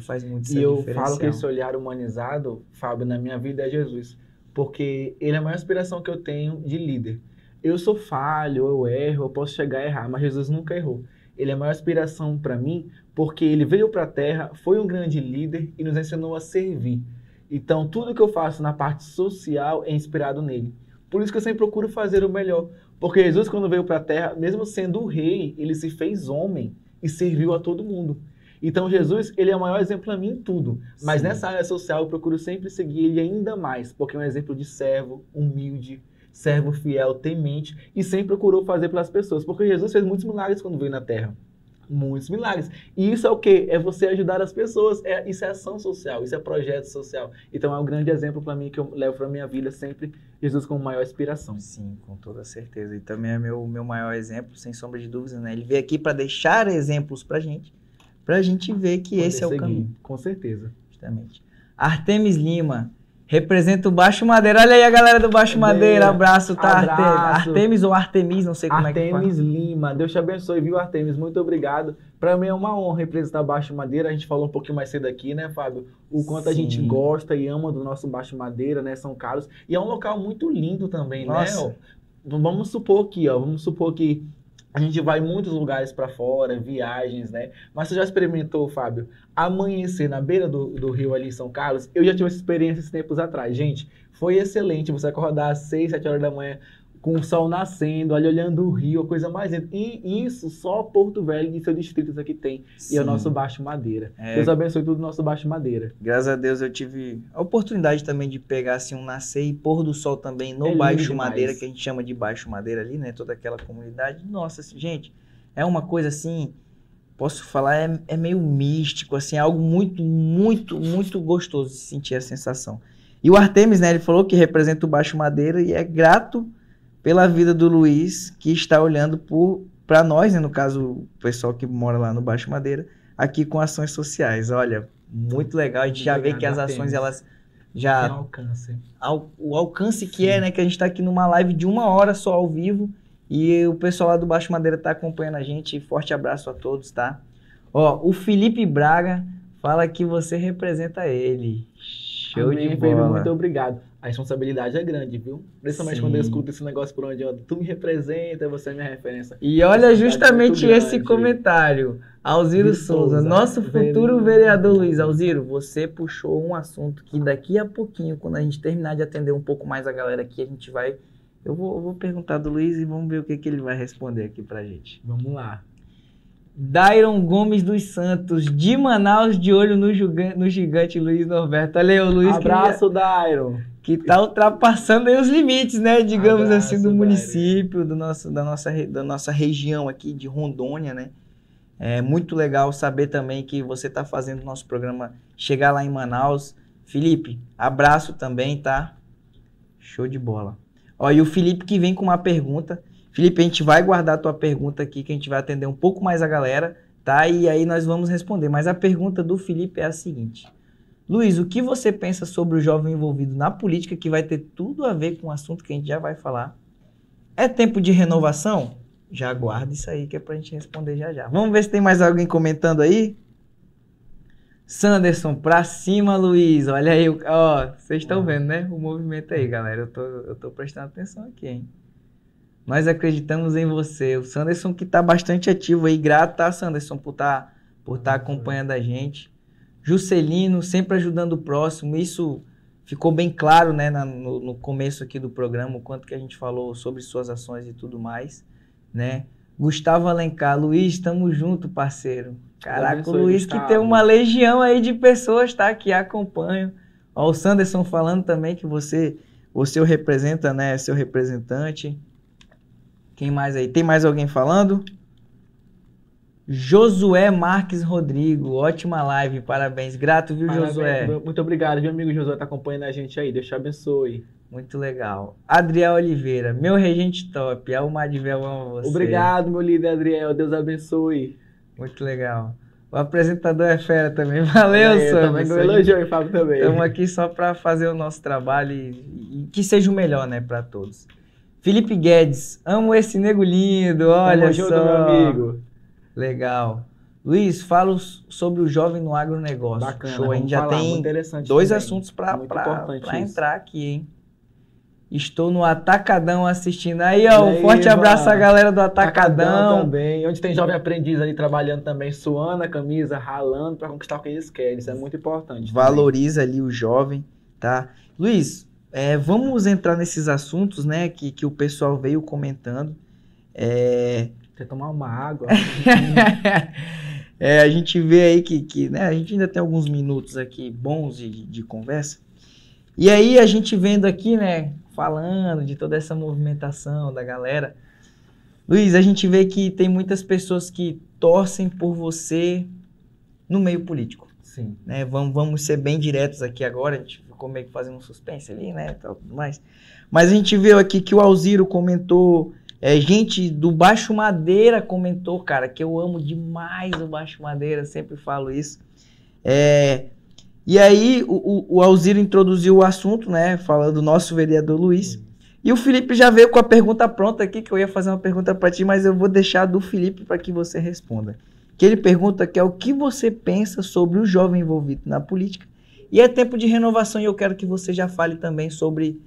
faz muito sentido. E eu falo que esse olhar humanizado, Fábio, na minha vida é Jesus, porque ele é a maior inspiração que eu tenho de líder. Eu sou falho, eu erro, eu posso chegar a errar, mas Jesus nunca errou. Ele é a maior inspiração para mim, porque ele veio para a terra, foi um grande líder e nos ensinou a servir. Então, tudo que eu faço na parte social é inspirado nele. Por isso que eu sempre procuro fazer o melhor. Porque Jesus, quando veio para a terra, mesmo sendo o rei, ele se fez homem e serviu a todo mundo. Então, Jesus, ele é o maior exemplo para mim em tudo. Mas nessa área social, eu procuro sempre seguir ele ainda mais, porque é um exemplo de servo, humilde, servo fiel, temente e sempre procurou fazer pelas pessoas, porque Jesus fez muitos milagres quando veio na terra, muitos milagres, e isso é o que? É você ajudar as pessoas, isso é ação social, isso é projeto social, então é um grande exemplo para mim, que eu levo para minha vida sempre, Jesus como maior inspiração. Sim, com toda certeza, e também é meu maior exemplo, sem sombra de dúvida, né? Ele veio aqui para deixar exemplos pra gente ver que esse é o caminho. Com certeza. Justamente. Artemis Lima, Representa o Baixo Madeira. Olha aí a galera do Baixo Madeira. Abraço, tá? Artemis ou Artemis, não sei como é que fala. Artemis Lima. Deus te abençoe, viu, Artemis? Muito obrigado. Pra mim é uma honra representar Baixo Madeira. A gente falou um pouquinho mais cedo aqui, né, Fábio? O quanto a gente gosta e ama do nosso Baixo Madeira, né? São Carlos. E é um local muito lindo também, né? Vamos supor aqui, ó. Vamos supor que a gente vai em muitos lugares pra fora, viagens, né? Mas você já experimentou, Fábio, amanhecer na beira do rio ali em São Carlos? Eu já tive essa experiência esses tempos atrás. Gente, foi excelente. Você acordar às 6, 7 horas da manhã com o sol nascendo, ali olhando o rio, a coisa mais linda. E isso só Porto Velho e seus distritos aqui tem. Sim. E é o nosso Baixo Madeira. Deus abençoe tudo o nosso Baixo Madeira. Graças a Deus eu tive a oportunidade também de pegar assim um nascer e pôr do sol também no Baixo Madeira, que a gente chama de Baixo Madeira ali, né? Toda aquela comunidade. Nossa, assim, gente, é uma coisa assim... Posso falar, é meio místico, assim, algo muito, muito, muito gostoso de sentir a sensação. E o Artemis, né, ele falou que representa o Baixo Madeira e é grato pela vida do Luiz, que está olhando para nós, né, no caso, o pessoal que mora lá no Baixo Madeira, aqui com ações sociais. Olha, muito legal, a gente já vê que as ações, elas já... O alcance que é, né, que a gente está aqui numa live de 1 hora só ao vivo. E o pessoal lá do Baixo Madeira tá acompanhando a gente. Forte abraço a todos, tá? Ó, o Felipe Braga fala que você representa ele. Show de bola. Baby, muito obrigado. A responsabilidade é grande, viu? Principalmente quando eu escuto esse negócio por onde eu ando. Tu me representa, você é minha referência. E olha justamente esse comentário. Alziro Souza, nosso futuro vereador Luiz. Alziro, você puxou um assunto que daqui a pouquinho, quando a gente terminar de atender um pouco mais a galera aqui, a gente vai... Eu vou perguntar do Luiz e vamos ver o que ele vai responder aqui pra gente. Vamos lá. Dairon Gomes dos Santos, de Manaus, de olho no gigante Luiz Norberto. Olha aí, o Luiz. Abraço, Dairon. Que tá ultrapassando aí os limites, né? Digamos assim, do Dairon. Município, da nossa região aqui de Rondônia, né? É muito legal saber também que você tá fazendo o nosso programa chegar lá em Manaus. Felipe, abraço também, tá? Show de bola. Ó, e o Felipe que vem com uma pergunta. Felipe, a gente vai guardar a tua pergunta aqui, que a gente vai atender um pouco mais a galera, tá? E aí nós vamos responder. Mas a pergunta do Felipe é a seguinte. Luiz, o que você pensa sobre o jovem envolvido na política, que vai ter tudo a ver com o assunto que a gente já vai falar? É tempo de renovação? Já guarda isso aí, que é pra gente responder já já. Vamos ver se tem mais alguém comentando aí? Sanderson, pra cima, Luiz. Olha aí, ó, vocês estão vendo, né? O movimento aí, galera. Eu tô prestando atenção aqui, hein? Nós acreditamos em você. O Sanderson que tá bastante ativo aí. Grato, tá, Sanderson, por tá acompanhando a gente. Juscelino, sempre ajudando o próximo. Isso ficou bem claro, né? No começo aqui do programa, o quanto que a gente falou sobre suas ações e tudo mais, né? Gustavo Alencar, Luiz, tamo junto, parceiro. Caraca, o Luiz que tem uma legião aí de pessoas, tá? Que acompanham. Ó, o Sanderson falando também que você o representa, né? Seu representante. Quem mais aí? Tem mais alguém falando? Josué Marques Rodrigo, ótima live, parabéns. Grato, viu, Josué? Muito obrigado, meu amigo Josué, tá acompanhando a gente aí. Deus te abençoe. Muito legal. Adriel Oliveira, meu regente top, a Uma de Véu ama você. Obrigado, meu líder Adriel, Deus abençoe. Muito legal. O apresentador é fera também, valeu, Sam. Também do elogio, Fábio, também. Estamos aqui só para fazer o nosso trabalho e que seja o melhor, né, para todos. Felipe Guedes, amo esse nego lindo, olha só. Meu amigo. Legal. Luiz, fala sobre o jovem no agronegócio. Bacana, show, a gente já tem dois assuntos para entrar aqui, hein. Estou no Atacadão assistindo. Aí, ó, um forte abraço à galera do Atacadão também. Onde tem jovem aprendiz ali trabalhando também, suando a camisa, ralando para conquistar o que eles querem. Isso é muito importante. Valoriza também ali o jovem, tá? Luiz, vamos entrar nesses assuntos, né, que o pessoal veio comentando. Quer tomar uma água? A gente vê aí que né, a gente ainda tem alguns minutos aqui bons de conversa. E aí a gente vendo aqui, né, falando de toda essa movimentação da galera. Luiz, a gente vê que tem muitas pessoas que torcem por você no meio político. Sim. Né? Vamos ser bem diretos aqui agora, a gente ficou meio que fazendo um suspense ali, né, tal, tudo mais. Mas a gente viu aqui que o Alziro comentou, gente do Baixo Madeira comentou, cara, que eu amo demais o Baixo Madeira, sempre falo isso. E aí o Alzira introduziu o assunto, né, falando do nosso vereador Luiz. E o Felipe já veio com a pergunta pronta aqui, que eu ia fazer uma pergunta para ti, mas eu vou deixar do Felipe para que você responda. Que ele pergunta que é o que você pensa sobre o jovem envolvido na política. E é tempo de renovação e eu quero que você já fale também sobre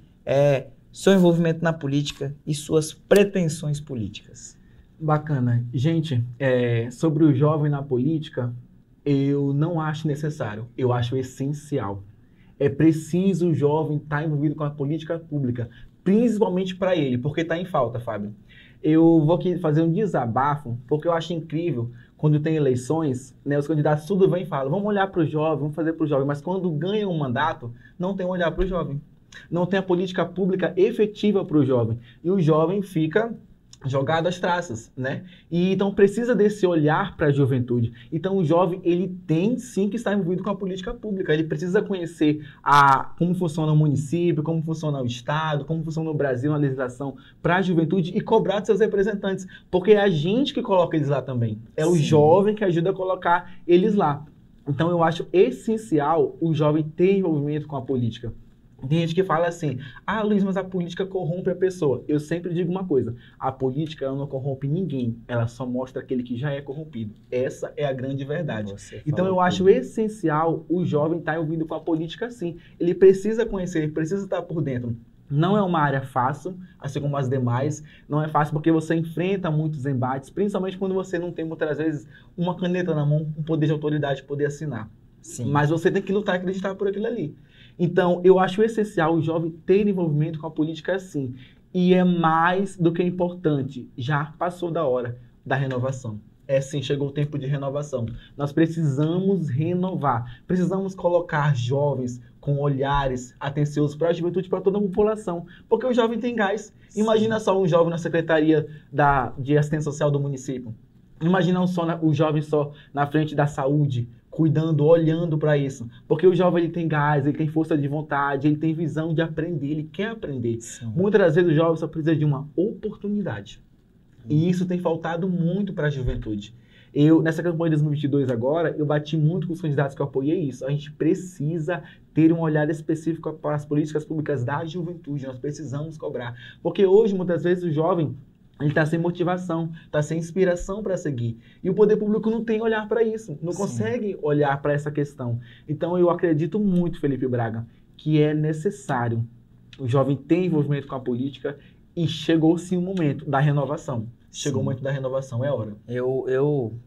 seu envolvimento na política e suas pretensões políticas. Bacana. Gente, sobre o jovem na política, eu não acho necessário, eu acho essencial. É preciso o jovem estar envolvido com a política pública, principalmente para ele, porque está em falta, Fábio. Eu vou aqui fazer um desabafo, porque eu acho incrível, quando tem eleições, né, os candidatos tudo vem e falam, vamos olhar para o jovem, vamos fazer para o jovem, mas quando ganham um mandato, não tem um olhar para o jovem. Não tem a política pública efetiva para o jovem. E o jovem fica jogado às traças, né? E então precisa desse olhar para a juventude. Então o jovem, ele tem sim que estar envolvido com a política pública. Ele precisa conhecer como funciona o município, como funciona o estado, como funciona o Brasil, a legislação para a juventude e cobrar de seus representantes. Porque é a gente que coloca eles lá também. É o jovem que ajuda a colocar eles lá. Então eu acho essencial o jovem ter envolvimento com a política. Tem gente que fala assim, ah, Luiz, mas a política corrompe a pessoa. Eu sempre digo uma coisa, a política ela não corrompe ninguém, ela só mostra aquele que já é corrompido. Essa é a grande verdade. Você então eu acho essencial o jovem estar envolvido com a política sim. Ele precisa conhecer, ele precisa estar por dentro. Não é uma área fácil, assim como as demais, não é fácil porque você enfrenta muitos embates, principalmente quando você não tem muitas vezes uma caneta na mão, um poder de autoridade, poder assinar. Sim. Mas você tem que lutar e acreditar por aquilo ali. Então, eu acho essencial o jovem ter envolvimento com a política sim. E é mais do que importante. Já passou da hora da renovação. É sim, chegou o tempo de renovação. Nós precisamos renovar. Precisamos colocar jovens com olhares atenciosos para a juventude, para toda a população. Porque o jovem tem gás. Sim. Imagina só um jovem na Secretaria de Assistência Social do município. Imagina o jovem só na frente da saúde, cuidando, olhando para isso. Porque o jovem ele tem gás, ele tem força de vontade, ele tem visão de aprender, ele quer aprender. Sim. Muitas das vezes o jovem só precisa de uma oportunidade. E isso tem faltado muito para a juventude. Eu, nessa campanha de 2022 agora, eu bati muito com os candidatos que eu apoiei isso. A gente precisa ter um olhar específico para as políticas públicas da juventude. Nós precisamos cobrar. Porque hoje, muitas vezes, o jovem ele está sem motivação, está sem inspiração para seguir. E o poder público não tem olhar para isso, não consegue olhar para essa questão. Então eu acredito muito, Felipe Braga, que é necessário o jovem ter envolvimento com a política e chegou sim o momento da renovação. Chegou o momento da renovação, é hora. Eu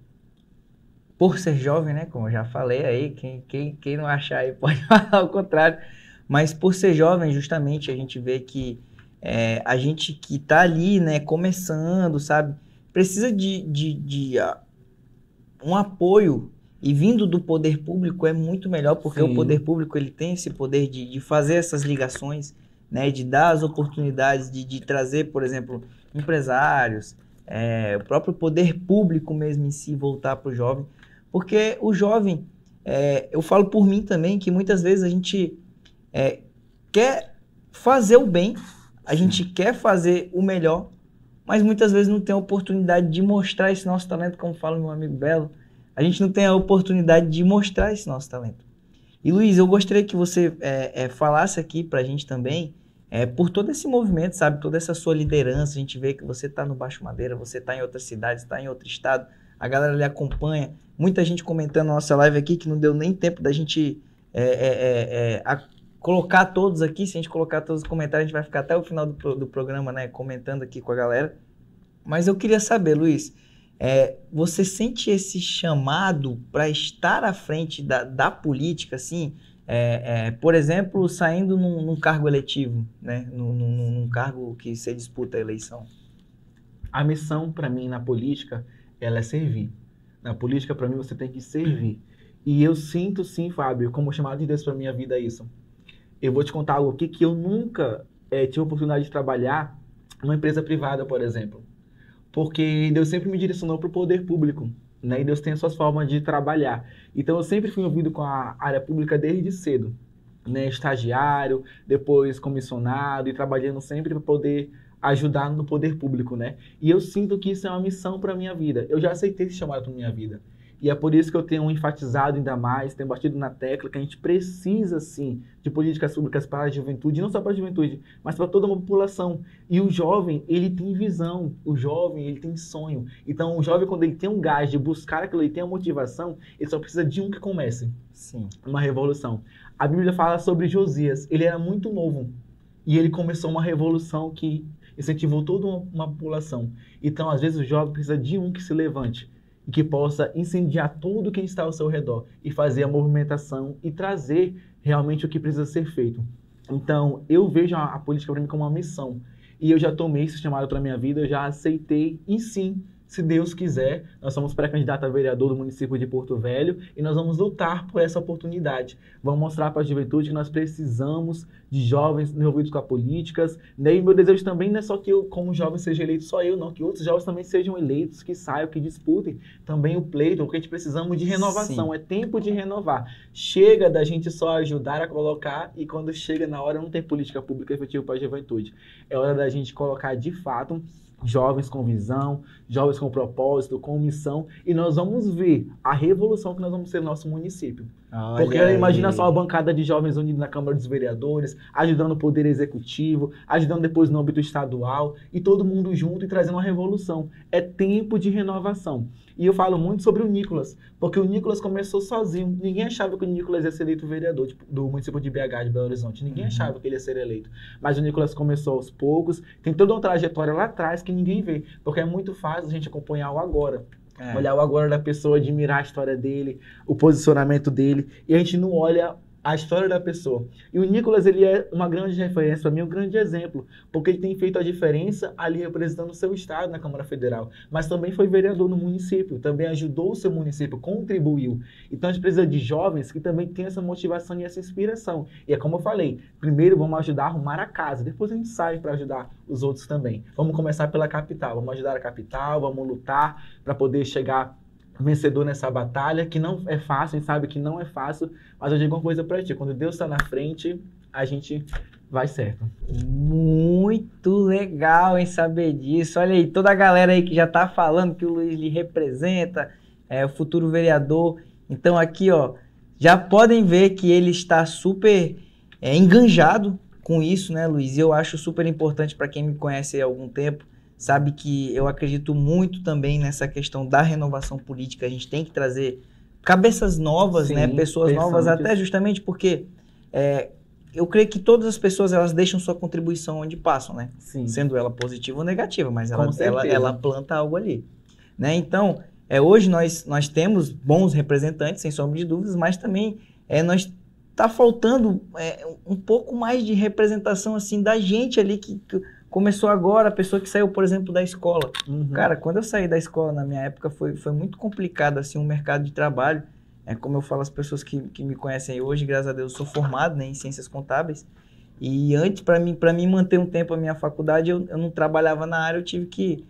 por ser jovem, né, como eu já falei aí, quem não achar aí pode falar o contrário, mas por ser jovem justamente a gente vê que a gente que tá ali, né, começando, sabe, precisa de um apoio e vindo do poder público é muito melhor, porque o poder público ele tem esse poder de fazer essas ligações, né, de dar as oportunidades, de trazer, por exemplo, empresários, o próprio poder público mesmo em si voltar para o jovem, porque o jovem, eu falo por mim também, que muitas vezes a gente quer fazer o bem. A gente quer fazer o melhor, mas muitas vezes não tem a oportunidade de mostrar esse nosso talento, como fala meu amigo Belo. A gente não tem a oportunidade de mostrar esse nosso talento. E, Luiz, eu gostaria que você falasse aqui pra gente também, por todo esse movimento, sabe? Toda essa sua liderança. A gente vê que você tá no Baixo Madeira, você tá em outras cidades, tá em outro estado. A galera lhe acompanha. Muita gente comentando a nossa live aqui, que não deu nem tempo da gente colocar todos aqui. Se a gente colocar todos os comentários, a gente vai ficar até o final do programa, né, comentando aqui com a galera. Mas eu queria saber, Luiz, você sente esse chamado para estar à frente da política, assim, por exemplo, saindo num cargo eletivo, né, num cargo que você disputa a eleição? A missão, para mim, na política, ela é servir. Na política, para mim, você tem que servir. E eu sinto, sim, Fábio, como chamado de Deus para minha vida é isso. Eu vou te contar algo aqui que eu nunca tive a oportunidade de trabalhar numa empresa privada, por exemplo. Porque Deus sempre me direcionou para o poder público, né? E Deus tem as suas formas de trabalhar. Então, eu sempre fui envolvido com a área pública desde cedo, né? Estagiário, depois comissionado e trabalhando sempre para poder ajudar no poder público, né? E eu sinto que isso é uma missão para a minha vida. Eu já aceitei esse chamado para minha vida. E é por isso que eu tenho enfatizado ainda mais, tenho batido na tecla que a gente precisa, sim, de políticas públicas para a juventude, não só para a juventude, mas para toda a população. E o jovem, ele tem visão, o jovem, ele tem sonho. Então, o jovem, quando ele tem um gás de buscar aquilo, ele tem a motivação, ele só precisa de um que comece. Sim. Uma revolução. A Bíblia fala sobre Josias, ele era muito novo e ele começou uma revolução que incentivou toda uma população. Então, às vezes, o jovem precisa de um que se levante e que possa incendiar tudo quem está ao seu redor e fazer a movimentação e trazer realmente o que precisa ser feito. Então, eu vejo a política para mim como uma missão. E eu já tomei esse chamado para a minha vida, eu já aceitei. E sim, se Deus quiser, nós somos pré-candidato a vereador do município de Porto Velho e nós vamos lutar por essa oportunidade. Vamos mostrar para a juventude que nós precisamos de jovens envolvidos com a políticas. E meu desejo também não é só que eu, como jovem, seja eleito só eu, não. Que outros jovens também sejam eleitos, que saiam, que disputem também o pleito, porque a gente precisamos de renovação. Sim. É tempo de renovar. Chega da gente só ajudar a colocar e quando chega na hora não ter política pública efetiva para a juventude. É hora da gente colocar de fato jovens com visão, jovens com propósito, com missão, e nós vamos ver a revolução que nós vamos ter no nosso município. Olha, porque aí, imagina só a bancada de jovens unidos na Câmara dos Vereadores, ajudando o Poder Executivo, ajudando depois no âmbito estadual, e todo mundo junto e trazendo uma revolução. É tempo de renovação. E eu falo muito sobre o Nikolas, porque o Nikolas começou sozinho. Ninguém achava que o Nikolas ia ser eleito vereador do município de BH, de Belo Horizonte. Ninguém achava que ele ia ser eleito. Mas o Nikolas começou aos poucos, tem toda uma trajetória lá atrás que ninguém vê, porque é muito fácil a gente acompanhar o agora. Olhar o agora da pessoa, admirar a história dele, o posicionamento dele, e a gente não olha a história da pessoa. E o Nikolas, ele é uma grande referência para mim, um grande exemplo, porque ele tem feito a diferença ali representando o seu estado na Câmara Federal, mas também foi vereador no município, também ajudou o seu município, contribuiu. Então a gente precisa de jovens que também tenham essa motivação e essa inspiração. E é como eu falei, primeiro vamos ajudar a arrumar a casa, depois a gente sai para ajudar os outros também. Vamos começar pela capital, vamos ajudar a capital, vamos lutar para poder chegar vencedor nessa batalha, que não é fácil, a gente sabe que não é fácil, mas eu digo uma coisa pra ti, quando Deus está na frente, a gente vai certo. Muito legal em saber disso. Olha aí, toda a galera aí que já tá falando que o Luiz lhe representa, é o futuro vereador. Então aqui, ó, já podem ver que ele está super enganjado com isso, né, Luiz? E eu acho super importante para quem me conhece há algum tempo, sabe que eu acredito muito também nessa questão da renovação política. A gente tem que trazer cabeças novas, sim, né? Pessoas novas, até justamente porque eu creio que todas as pessoas, elas deixam sua contribuição onde passam, né? Sim. Sendo ela positiva ou negativa, mas ela planta algo ali, né? Então, hoje nós temos bons representantes, sem sombra de dúvidas, mas também nós tá faltando um pouco mais de representação assim da gente ali que começou agora, a pessoa que saiu, por exemplo, da escola. Cara, quando eu saí da escola, na minha época, foi muito complicado, assim, o mercado de trabalho. É como eu falo às pessoas que me conhecem hoje, graças a Deus, eu sou formado, né, em ciências contábeis. E antes, para mim manter um tempo a minha faculdade, eu não trabalhava na área, eu tive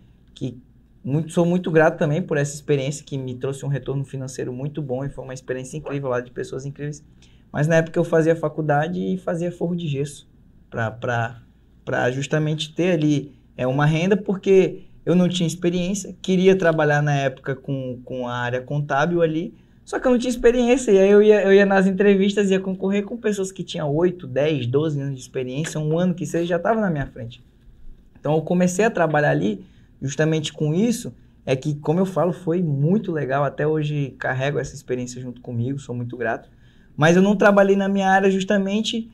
sou muito grato também por essa experiência, que me trouxe um retorno financeiro muito bom, e foi uma experiência incrível lá, de pessoas incríveis. Mas na época eu fazia faculdade e fazia forro de gesso, para justamente ter ali uma renda, porque eu não tinha experiência, queria trabalhar na época com a área contábil ali, só que eu não tinha experiência, e aí eu ia nas entrevistas, ia concorrer com pessoas que tinham 8, 10, 12 anos de experiência, um ano que seja, já estava na minha frente. Então eu comecei a trabalhar ali, justamente com isso, que, como eu falo, foi muito legal, até hoje carrego essa experiência junto comigo, sou muito grato, mas eu não trabalhei na minha área justamente,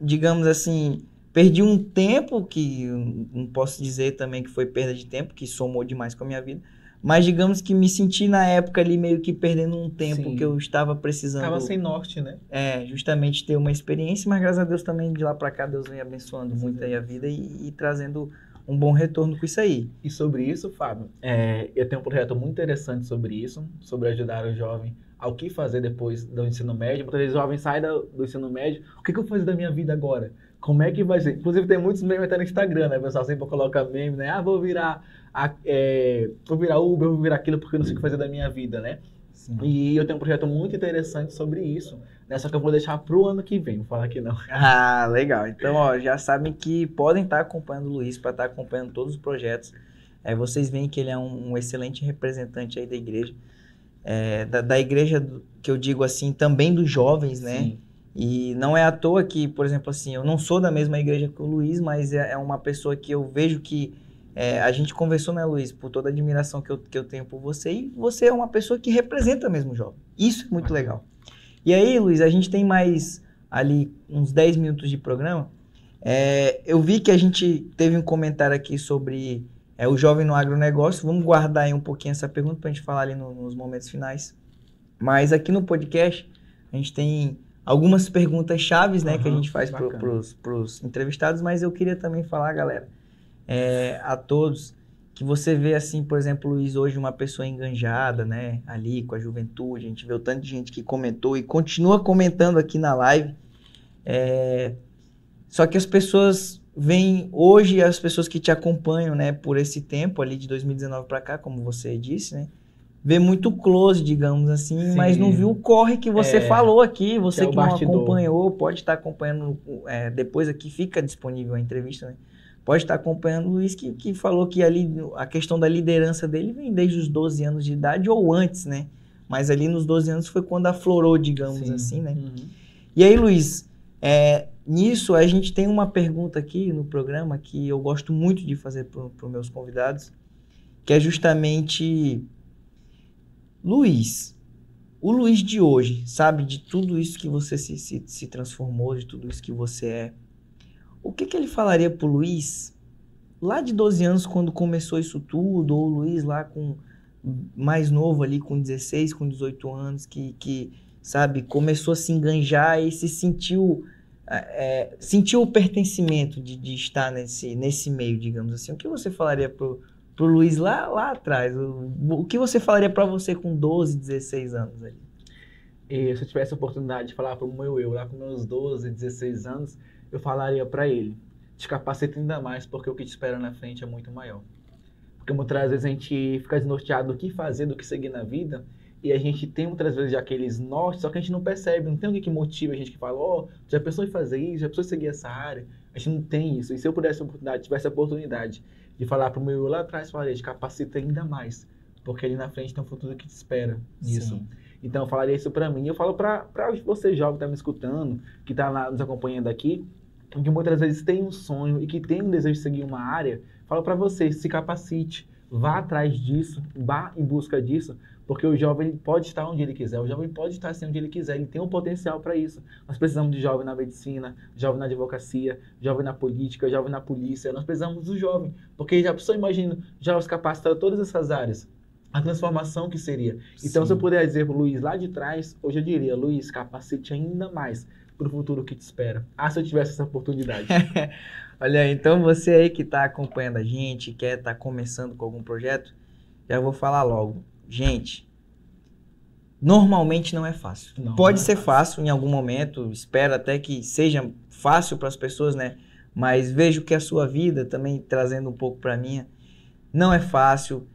digamos assim, perdi um tempo, que não posso dizer também que foi perda de tempo, que somou demais com a minha vida, mas digamos que me senti na época ali meio que perdendo um tempo. Sim. Que eu estava precisando. Estava sem norte, né? Justamente ter uma experiência, mas graças a Deus também de lá para cá Deus vem abençoando muito aí a vida e trazendo um bom retorno com isso aí. E sobre isso, Fábio, eu tenho um projeto muito interessante sobre isso, sobre ajudar o jovem ao que fazer depois do ensino médio. Muitas vezes o jovem sai do ensino médio, o que eu vou fazer da minha vida agora? Como é que vai ser? Inclusive, tem muitos memes até no Instagram, né, pessoal? Sempre coloca meme, né? Ah, vou virar Uber, vou virar aquilo porque eu não sei o que fazer da minha vida, né? Sim. E eu tenho um projeto muito interessante sobre isso, né? Só que eu vou deixar pro ano que vem, vou falar que não. Ah, legal. Então, ó, já sabem que podem estar acompanhando o Luiz, para estar acompanhando todos os projetos. Vocês veem que ele é um excelente representante aí da igreja. da igreja, que eu digo assim, também dos jovens, né? Sim. E não é à toa que, por exemplo, assim, eu não sou da mesma igreja que o Luiz, mas é uma pessoa que eu vejo que... a gente conversou, né, Luiz, por toda a admiração que eu tenho por você, e você é uma pessoa que representa mesmo o jovem. Isso é muito legal. E aí, Luiz, a gente tem mais ali uns 10 minutos de programa. Eu vi que a gente teve um comentário aqui sobre o jovem no agronegócio. Vamos guardar aí um pouquinho essa pergunta para a gente falar ali nos momentos finais. Mas aqui no podcast, a gente tem algumas perguntas chaves, né, que a gente faz para os entrevistados, mas eu queria também falar, galera, a todos, que você vê assim, por exemplo, Luiz, hoje uma pessoa enganjada, né, ali com a juventude, a gente vê o tanto de gente que comentou e continua comentando aqui na live, só que as pessoas vêm hoje, as pessoas que te acompanham, né, por esse tempo ali de 2019 para cá, como você disse, né, vê muito close, digamos assim, sim, mas não viu o corre que você falou aqui, você que não acompanhou, pode estar acompanhando, depois aqui fica disponível a entrevista, né, pode estar acompanhando o Luiz, que falou que ali a questão da liderança dele vem desde os 12 anos de idade ou antes, né? Mas ali nos 12 anos foi quando aflorou, digamos assim, né? Uhum. E aí, Luiz, nisso a gente tem uma pergunta aqui no programa que eu gosto muito de fazer para os meus convidados, que é justamente... Luiz, o Luiz de hoje, sabe? De tudo isso que você se transformou, de tudo isso que você é. O que ele falaria pro Luiz lá de 12 anos, quando começou isso tudo, ou o Luiz lá com mais novo ali, com 16, com 18 anos, que sabe, começou a se enganjar e se sentiu o pertencimento de estar nesse meio, digamos assim. O que você falaria pro Luiz lá atrás? O que você falaria para você com 12, 16 anos ali? E se eu tivesse a oportunidade de falar pro meu eu lá com meus 12, 16 anos, eu falaria para ele: te capacita ainda mais, porque o que te espera na frente é muito maior. Porque muitas vezes a gente fica desnorteado do que fazer, do que seguir na vida, e a gente tem muitas vezes já aqueles nortes, só que a gente não percebe, não tem alguém que motive a gente, que fala: ó, já pensou em fazer isso, já pensou em seguir essa área? A gente não tem isso. E se eu tivesse a oportunidade de falar para o meu lá atrás, eu falaria: te capacita ainda mais, porque ali na frente tem um futuro que te espera. Isso. Sim. Então eu falaria isso para mim. Eu falo para você, jovem, que está me escutando, que está nos acompanhando aqui, que muitas vezes tem um sonho e que tem um desejo de seguir uma área, falo para você: se capacite, vá atrás disso, vá em busca disso, porque o jovem pode estar onde ele quiser, o jovem pode estar assim onde ele quiser, ele tem um potencial para isso. Nós precisamos de jovem na medicina, jovem na advocacia, jovem na política, jovem na polícia, nós precisamos do jovem, porque já pessoa imagina, já os capacitaram todas essas áreas, a transformação que seria. Então, sim, se eu puder dizer para o Luiz lá de trás, hoje eu diria: Luiz, capacite ainda mais para o futuro que te espera. Se eu tivesse essa oportunidade. Olha, então você aí que está acompanhando a gente, quer estar começando com algum projeto, já vou falar logo. Gente, normalmente não é fácil. Pode ser fácil em algum momento, espero até que seja fácil para as pessoas, né? Mas vejo que a sua vida, também trazendo um pouco para a minha, não é fácil.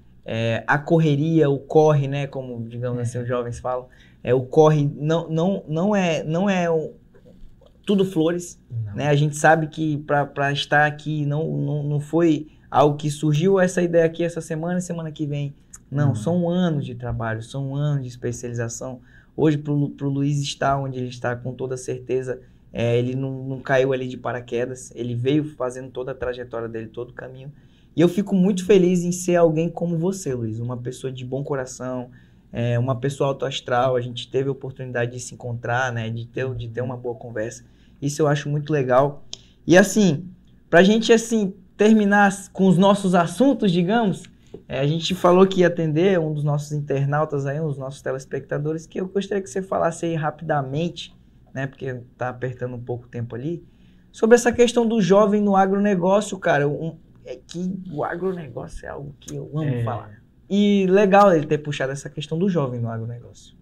A correria, o corre, né? Como, digamos assim, os jovens falam. O corre não é tudo flores, não, né? A gente sabe que para estar aqui não foi algo que surgiu essa ideia aqui essa semana e semana que vem. Não, são anos de trabalho, são anos de especialização. Hoje, pro Luiz estar onde ele está, com toda certeza, ele não caiu ali de paraquedas, ele veio fazendo toda a trajetória dele, todo o caminho. E eu fico muito feliz em ser alguém como você, Luiz, uma pessoa de bom coração, uma pessoa autoastral. A gente teve a oportunidade de se encontrar, né, de ter uma boa conversa. Isso eu acho muito legal. E assim, pra gente assim, terminar com os nossos assuntos, digamos, a gente falou que ia atender um dos nossos internautas aí, um dos nossos telespectadores, que eu gostaria que você falasse aí rapidamente, né, porque tá apertando um pouco o tempo ali, sobre essa questão do jovem no agronegócio, cara. Que o agronegócio é algo que eu amo falar. E legal ele ter puxado essa questão do jovem no agronegócio.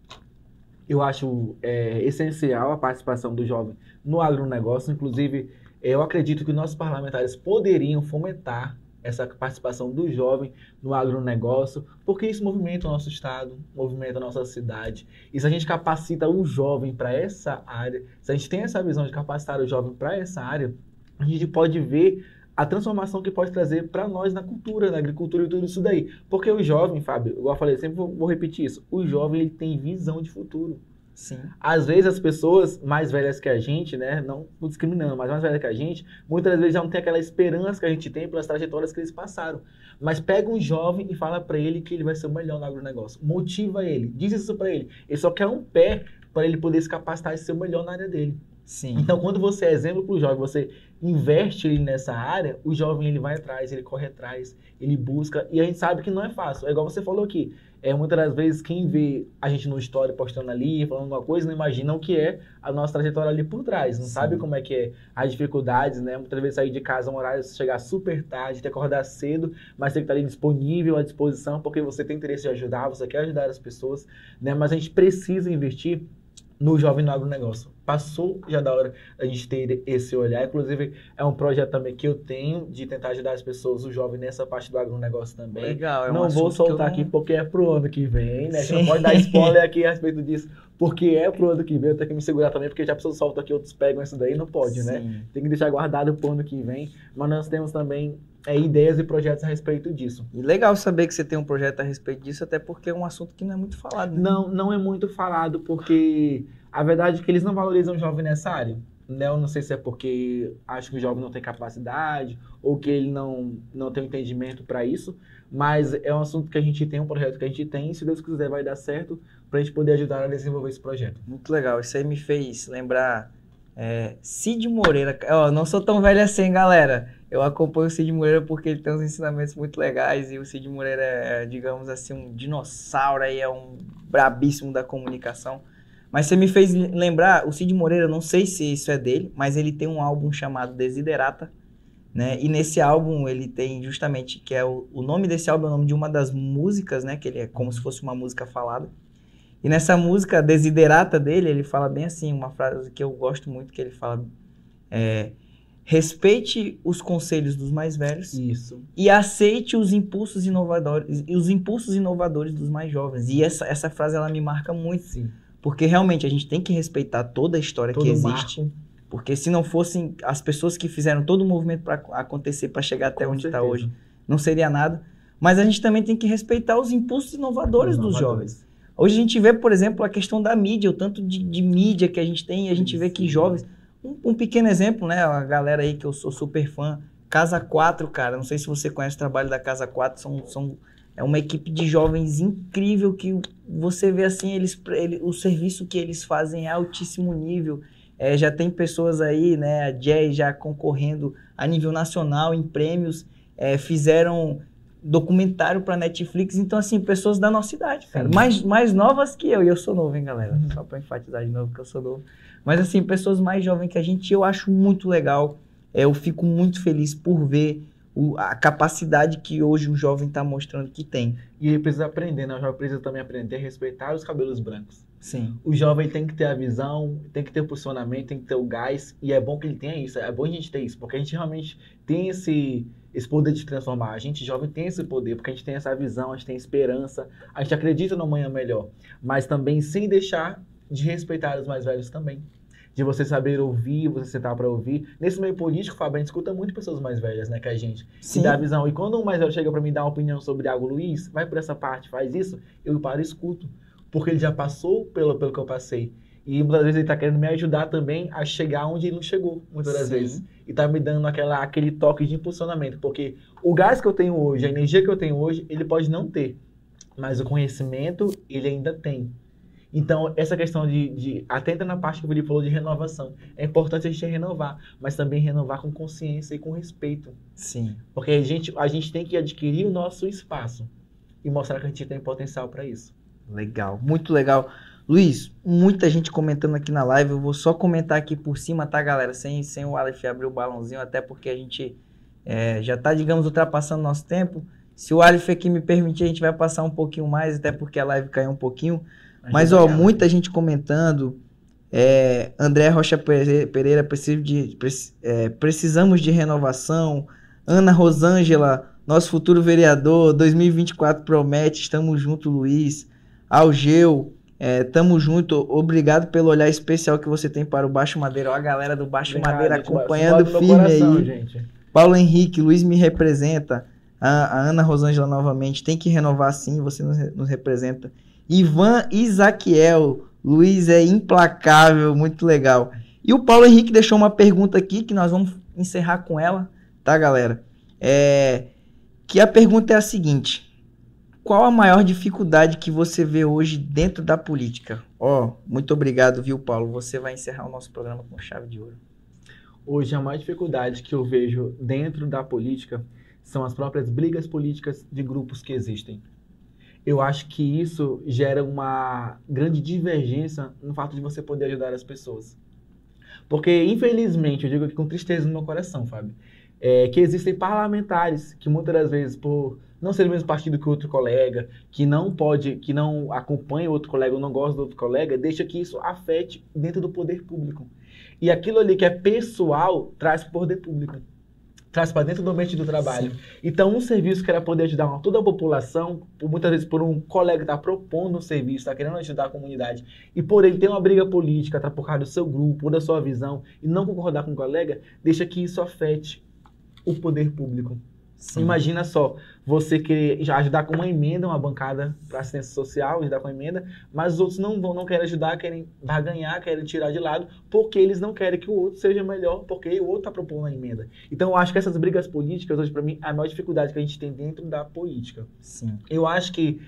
Eu acho essencial a participação do jovem no agronegócio. Inclusive, eu acredito que nossos parlamentares poderiam fomentar essa participação do jovem no agronegócio, porque isso movimenta o nosso estado, movimenta a nossa cidade. E se a gente capacita o jovem para essa área, se a gente tem essa visão de capacitar o jovem para essa área, a gente pode ver a transformação que pode trazer para nós na cultura, na agricultura e tudo isso daí. Porque o jovem, Fábio, igual eu falei, sempre vou repetir isso, o jovem ele tem visão de futuro. Sim. Às vezes as pessoas mais velhas que a gente, né, não discriminando, mas mais velhas que a gente, muitas vezes já não tem aquela esperança que a gente tem pelas trajetórias que eles passaram. Mas pega um jovem e fala para ele que ele vai ser o melhor no agronegócio. Motiva ele, diz isso para ele. Ele só quer um pé para ele poder se capacitar e ser o melhor na área dele. Sim. Então, quando você é exemplo para o jovem, você investe ele nessa área, o jovem ele vai atrás, ele corre atrás, ele busca, e a gente sabe que não é fácil. É igual você falou aqui, muitas das vezes quem vê a gente no story postando ali, falando uma coisa, não imagina o que é a nossa trajetória ali por trás, não Sim. sabe como é que é as dificuldades, né? Muitas vezes sair de casa a um horário, chegar super tarde, ter que acordar cedo, mas tem que estar ali disponível, à disposição, porque você tem interesse de ajudar, você quer ajudar as pessoas, né? Mas a gente precisa investir no jovem no agronegócio. Passou já da hora a gente ter esse olhar. Inclusive, é um projeto também que eu tenho de tentar ajudar as pessoas, o jovem, nessa parte do agronegócio também. Legal, é um Não vou soltar aqui porque é pro ano que vem, né? A gente não pode dar spoiler aqui a respeito disso, porque é pro ano que vem. Eu tenho que me segurar também, porque já pessoas soltam aqui, outros pegam isso daí, não pode, Sim. né? Tem que deixar guardado pro ano que vem. Mas nós temos também ideias e projetos a respeito disso. E legal saber que você tem um projeto a respeito disso, até porque é um assunto que não é muito falado. Né? Não é muito falado, porque... A verdade é que eles não valorizam o jovem nessa área, né? Eu não sei se é porque acho que o jovem não tem capacidade ou que ele não tem entendimento para isso, mas é um assunto que a gente tem, um projeto que a gente tem, e se Deus quiser vai dar certo para a gente poder ajudar a desenvolver esse projeto. Muito legal, isso aí me fez lembrar Cid Moreira. Eu não sou tão velho assim, galera. Eu acompanho o Cid Moreira porque ele tem uns ensinamentos muito legais, e o Cid Moreira é, digamos assim, um dinossauro, aí é um brabíssimo da comunicação. Mas você me fez lembrar, o Cid Moreira, não sei se isso é dele, mas ele tem um álbum chamado Desiderata, né? E nesse álbum ele tem justamente, que é o nome desse álbum é o nome de uma das músicas, né? Que ele é como se fosse uma música falada. E nessa música Desiderata dele, ele fala bem assim, uma frase que eu gosto muito, que ele fala... Respeite os conselhos dos mais velhos. Isso. E aceite os impulsos inovadores dos mais jovens. E essa frase ela me marca muito, sim. Porque realmente a gente tem que respeitar toda a história que existe. Marco. Porque se não fossem as pessoas que fizeram todo o movimento para acontecer, para chegar até onde está hoje, não seria nada. Mas a gente também tem que respeitar os impulsos inovadores dos jovens. Hoje a gente vê, por exemplo, a questão da mídia, o tanto de mídia que a gente tem, e a gente vê que jovens... Um pequeno exemplo, né? A galera aí que eu sou super fã, Casa 4, cara. Não sei se você conhece o trabalho da Casa 4, é uma equipe de jovens incrível que você vê assim, o serviço que eles fazem é altíssimo nível. Já tem pessoas aí, né, a Jay já concorrendo a nível nacional em prêmios, fizeram documentário para Netflix. Então, assim, pessoas da nossa idade, cara, mais novas que eu. E eu sou novo, hein, galera? Só para enfatizar de novo que eu sou novo. Mas, assim, pessoas mais jovens que a gente, eu acho muito legal. Eu fico muito feliz por ver a capacidade que hoje o jovem está mostrando que tem. E ele precisa aprender, né? O jovem precisa também aprender a respeitar os cabelos brancos. Sim. O jovem tem que ter a visão, tem que ter o posicionamento, tem que ter o gás. E é bom que ele tenha isso, é bom a gente ter isso. Porque a gente realmente tem esse poder de transformar. A gente jovem tem esse poder, porque a gente tem essa visão, a gente tem esperança, a gente acredita no amanhã melhor. Mas também sem deixar de respeitar os mais velhos também. De você saber ouvir, você sentar para ouvir. Nesse meio político, Fábio, a gente escuta muito pessoas mais velhas, né, que a gente. Sim. Que dá visão. E quando um mais velho chega para mim dar uma opinião sobre algo, Luiz, vai por essa parte, faz isso, eu paro e escuto. Porque ele já passou pelo que eu passei. E muitas vezes ele tá querendo me ajudar também a chegar onde ele não chegou, muitas das vezes. E tá me dando aquele toque de impulsionamento. Porque o gás que eu tenho hoje, a energia que eu tenho hoje, ele pode não ter. Mas o conhecimento, ele ainda tem. Então, essa questão até entra na parte que o Felipe falou de renovação. É importante a gente renovar, mas também renovar com consciência e com respeito. Sim. Porque a gente tem que adquirir o nosso espaço e mostrar que a gente tem potencial para isso. Legal, muito legal. Luiz, muita gente comentando aqui na live. Eu vou só comentar aqui por cima, tá, galera? Sem o Aleph abrir o balãozinho, até porque a gente já tá, digamos, ultrapassando nosso tempo. Se o Aleph aqui me permitir, a gente vai passar um pouquinho mais, até porque a live caiu um pouquinho. Mas, ó, muita gente comentando, André Rocha Pereira, precisamos de renovação, Ana Rosângela, nosso futuro vereador, 2024 promete, estamos junto, Luiz, Algeu, estamos junto, obrigado pelo olhar especial que você tem para o Baixo Madeira, ó, a galera do Baixo Madeira acompanhando firme aí, gente. Paulo Henrique, Luiz me representa. A Ana Rosângela novamente, tem que renovar sim, você nos representa. Ivan Isaquiel, Luiz é implacável, muito legal. E o Paulo Henrique deixou uma pergunta aqui, que nós vamos encerrar com ela, tá, galera? Que a pergunta é a seguinte: qual a maior dificuldade que você vê hoje dentro da política? Ó, muito obrigado, viu, Paulo? Você vai encerrar o nosso programa com chave de ouro. Hoje a maior dificuldade que eu vejo dentro da política são as próprias brigas políticas de grupos que existem. Eu acho que isso gera uma grande divergência no fato de você poder ajudar as pessoas. Porque, infelizmente, eu digo aqui com tristeza no meu coração, Fábio, que existem parlamentares que muitas das vezes, por não ser do mesmo partido que outro colega, que não acompanha outro colega ou não gosta do outro colega, deixa que isso afete dentro do poder público. E aquilo ali que é pessoal, traz para o poder público. Traz para dentro do ambiente do trabalho. Sim. Então, um serviço que era poder ajudar toda a população, muitas vezes por um colega que está propondo um serviço, está querendo ajudar a comunidade, e por ele ter uma briga política, tá, por causa do seu grupo, ou da sua visão, e não concordar com o colega, deixa que isso afete o poder público. Sim. Imagina só, você querer ajudar com uma emenda, uma bancada para assistência social, ajudar com a emenda, mas os outros não querem ajudar, querem barganhar, querem tirar de lado, porque eles não querem que o outro seja melhor, porque o outro está propondo a emenda. Então, eu acho que essas brigas políticas, hoje, para mim, é a maior dificuldade que a gente tem dentro da política. Sim. Eu acho que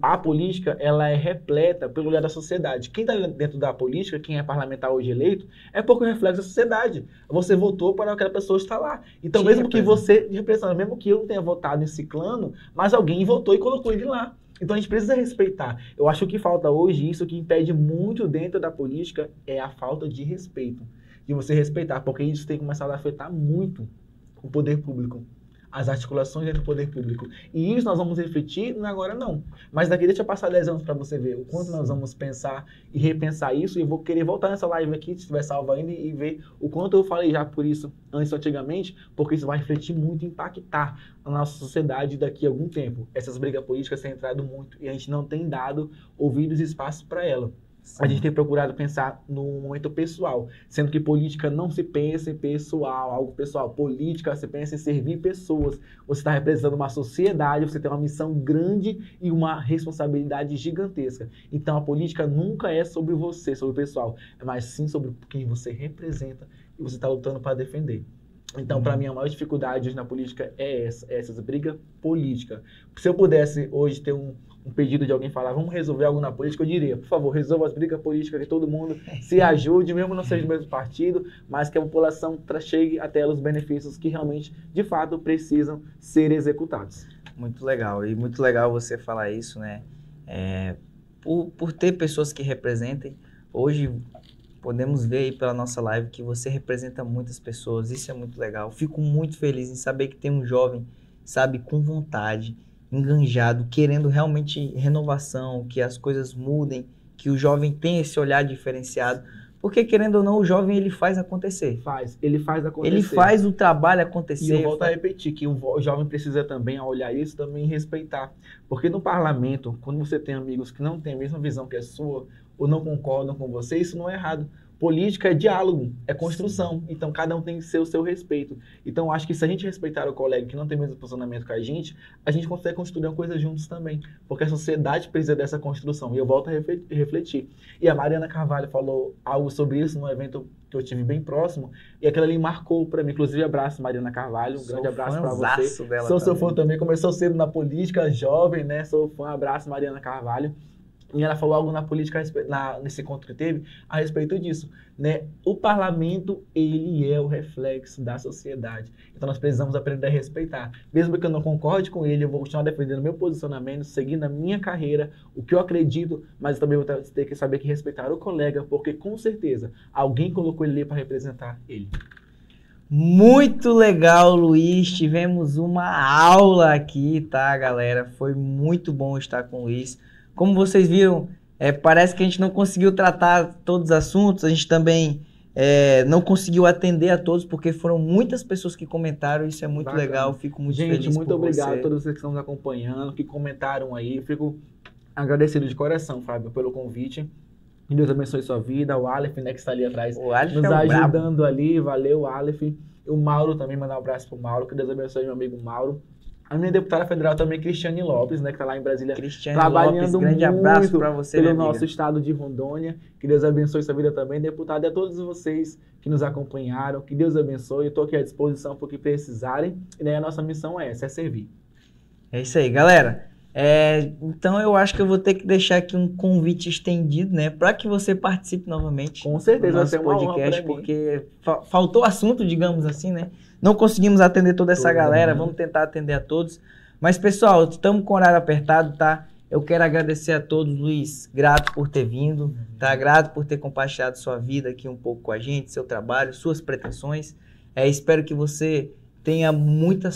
a política, ela é repleta pelo olhar da sociedade. Quem está dentro da política, quem é parlamentar hoje eleito, é porque reflexo da sociedade. Você votou para aquela pessoa estar lá. Então, mesmo que você, mesmo que eu não tenha votado em ciclano, mas alguém votou e colocou ele lá. Então, a gente precisa respeitar. Eu acho que o que falta hoje, isso que impede muito dentro da política, é a falta de respeito. De você respeitar, porque isso tem começado a afetar muito o poder público. As articulações entre o poder público. E isso nós vamos refletir, agora não. Mas daqui deixa eu passar 10 anos para você ver o quanto Sim. nós vamos pensar e repensar isso. E eu vou querer voltar nessa live aqui, se estiver salva ainda, e ver o quanto eu falei já por isso antes, antigamente, porque isso vai refletir muito, impactar a nossa sociedade daqui a algum tempo. Essas brigas políticas têm entrado muito e a gente não tem dado ouvidos e espaço para ela. Sim. A gente tem procurado pensar no momento pessoal, sendo que política não se pensa em pessoal, algo pessoal. Política se pensa em servir pessoas. Você está representando uma sociedade, você tem uma missão grande e uma responsabilidade gigantesca. Então a política nunca é sobre você, sobre o pessoal, mas sim sobre quem você representa e você está lutando para defender. Então, para mim, a maior dificuldade hoje na política é essa briga política. Se eu pudesse hoje ter um pedido de alguém falar, vamos resolver algo na política, eu diria, por favor, resolva as brigas políticas, que todo mundo se ajude, mesmo não seja do mesmo partido, mas que a população chegue até ela os benefícios que realmente, de fato, precisam ser executados. Muito legal, e muito legal você falar isso, né? Por ter pessoas que representem, hoje podemos ver aí pela nossa live que você representa muitas pessoas, isso é muito legal. Fico muito feliz em saber que tem um jovem, sabe, com vontade, enganjado, querendo realmente renovação, que as coisas mudem, que o jovem tenha esse olhar diferenciado, porque querendo ou não, o jovem ele faz acontecer. Ele faz o trabalho acontecer. E eu volto a repetir que o jovem precisa também olhar isso, também respeitar. Porque no parlamento, quando você tem amigos que não têm a mesma visão que a sua, ou não concordam com você, isso não é errado. Política é diálogo, é construção. Sim. Então, cada um tem que ser o seu respeito. Então, acho que se a gente respeitar o colega que não tem o mesmo posicionamento que a gente consegue construir uma coisa juntos também. Porque a sociedade precisa dessa construção. E eu volto a refletir. E a Mariana Carvalho falou algo sobre isso num evento que eu tive bem próximo. E aquilo ali marcou para mim. Inclusive, abraço, Mariana Carvalho. Um grande abraço para você. Sou fã também. Começou cedo na política, jovem, né? Sou fã. Abraço, Mariana Carvalho. E ela falou algo na política, nesse encontro que teve, a respeito disso, né? O parlamento, ele é o reflexo da sociedade. Então, nós precisamos aprender a respeitar. Mesmo que eu não concorde com ele, eu vou continuar defendendo meu posicionamento, seguindo a minha carreira, o que eu acredito, mas eu também vou ter que saber que respeitar o colega, porque, com certeza, alguém colocou ele ali para representar ele. Muito legal, Luiz. Tivemos uma aula aqui, tá, galera? Foi muito bom estar com o Luiz. Como vocês viram, parece que a gente não conseguiu tratar todos os assuntos, a gente também não conseguiu atender a todos, porque foram muitas pessoas que comentaram, isso é muito bacana. Legal, fico muito feliz por você. Gente, muito obrigado a todos vocês que estão nos acompanhando, que comentaram aí, fico agradecido de coração, Fábio, pelo convite. Deus abençoe sua vida, o Aleph, né, que está ali atrás, nos ajudando ali, valeu, Aleph. O Mauro também, mandar um abraço pro Mauro, que Deus abençoe meu amigo Mauro. A minha deputada federal também, Cristiane Lopes, né, que tá lá em Brasília, trabalhando Lopes, grande abraço para você, pelo nosso estado de Rondônia. Que Deus abençoe sua vida também, deputada, e a todos vocês que nos acompanharam. Que Deus abençoe. Eu tô aqui à disposição pro que precisarem. E daí a nossa missão é essa, é servir. É isso aí, galera. Então eu acho que eu vou ter que deixar aqui um convite estendido, né, para que você participe novamente. Com certeza, vai ser um podcast, porque faltou assunto, digamos assim, né? Não conseguimos atender toda essa galera, vamos tentar atender a todos. Mas, pessoal, estamos com o horário apertado, tá? Eu quero agradecer a todos, Luiz, grato por ter vindo, tá? Grato por ter compartilhado sua vida aqui um pouco com a gente, seu trabalho, suas pretensões. Espero que você tenha muita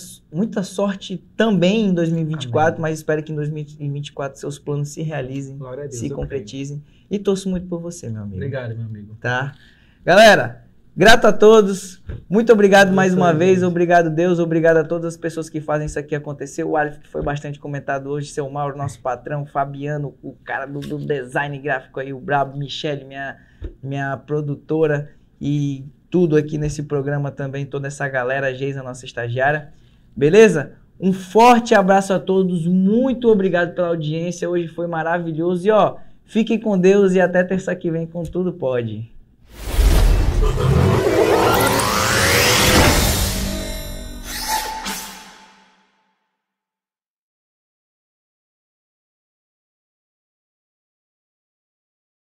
sorte também em 2024, amém. Mas espero que em 2024 seus planos se realizem, Deus, se concretizem. Creio. E torço muito por você, meu amigo. Obrigado, meu amigo. Tá? Galera, grato a todos. Muito obrigado mais uma vez. Obrigado, Deus. Obrigado a todas as pessoas que fazem isso aqui acontecer. O Alif, que foi bastante comentado hoje. Seu Mauro, nosso patrão. O Fabiano, o cara do design gráfico aí. O brabo. Michele, minha produtora. E tudo aqui nesse programa também, toda essa galera, a Geisa, a nossa estagiária, beleza? Um forte abraço a todos, muito obrigado pela audiência, hoje foi maravilhoso e ó, fiquem com Deus e até terça que vem com Tudo Pode.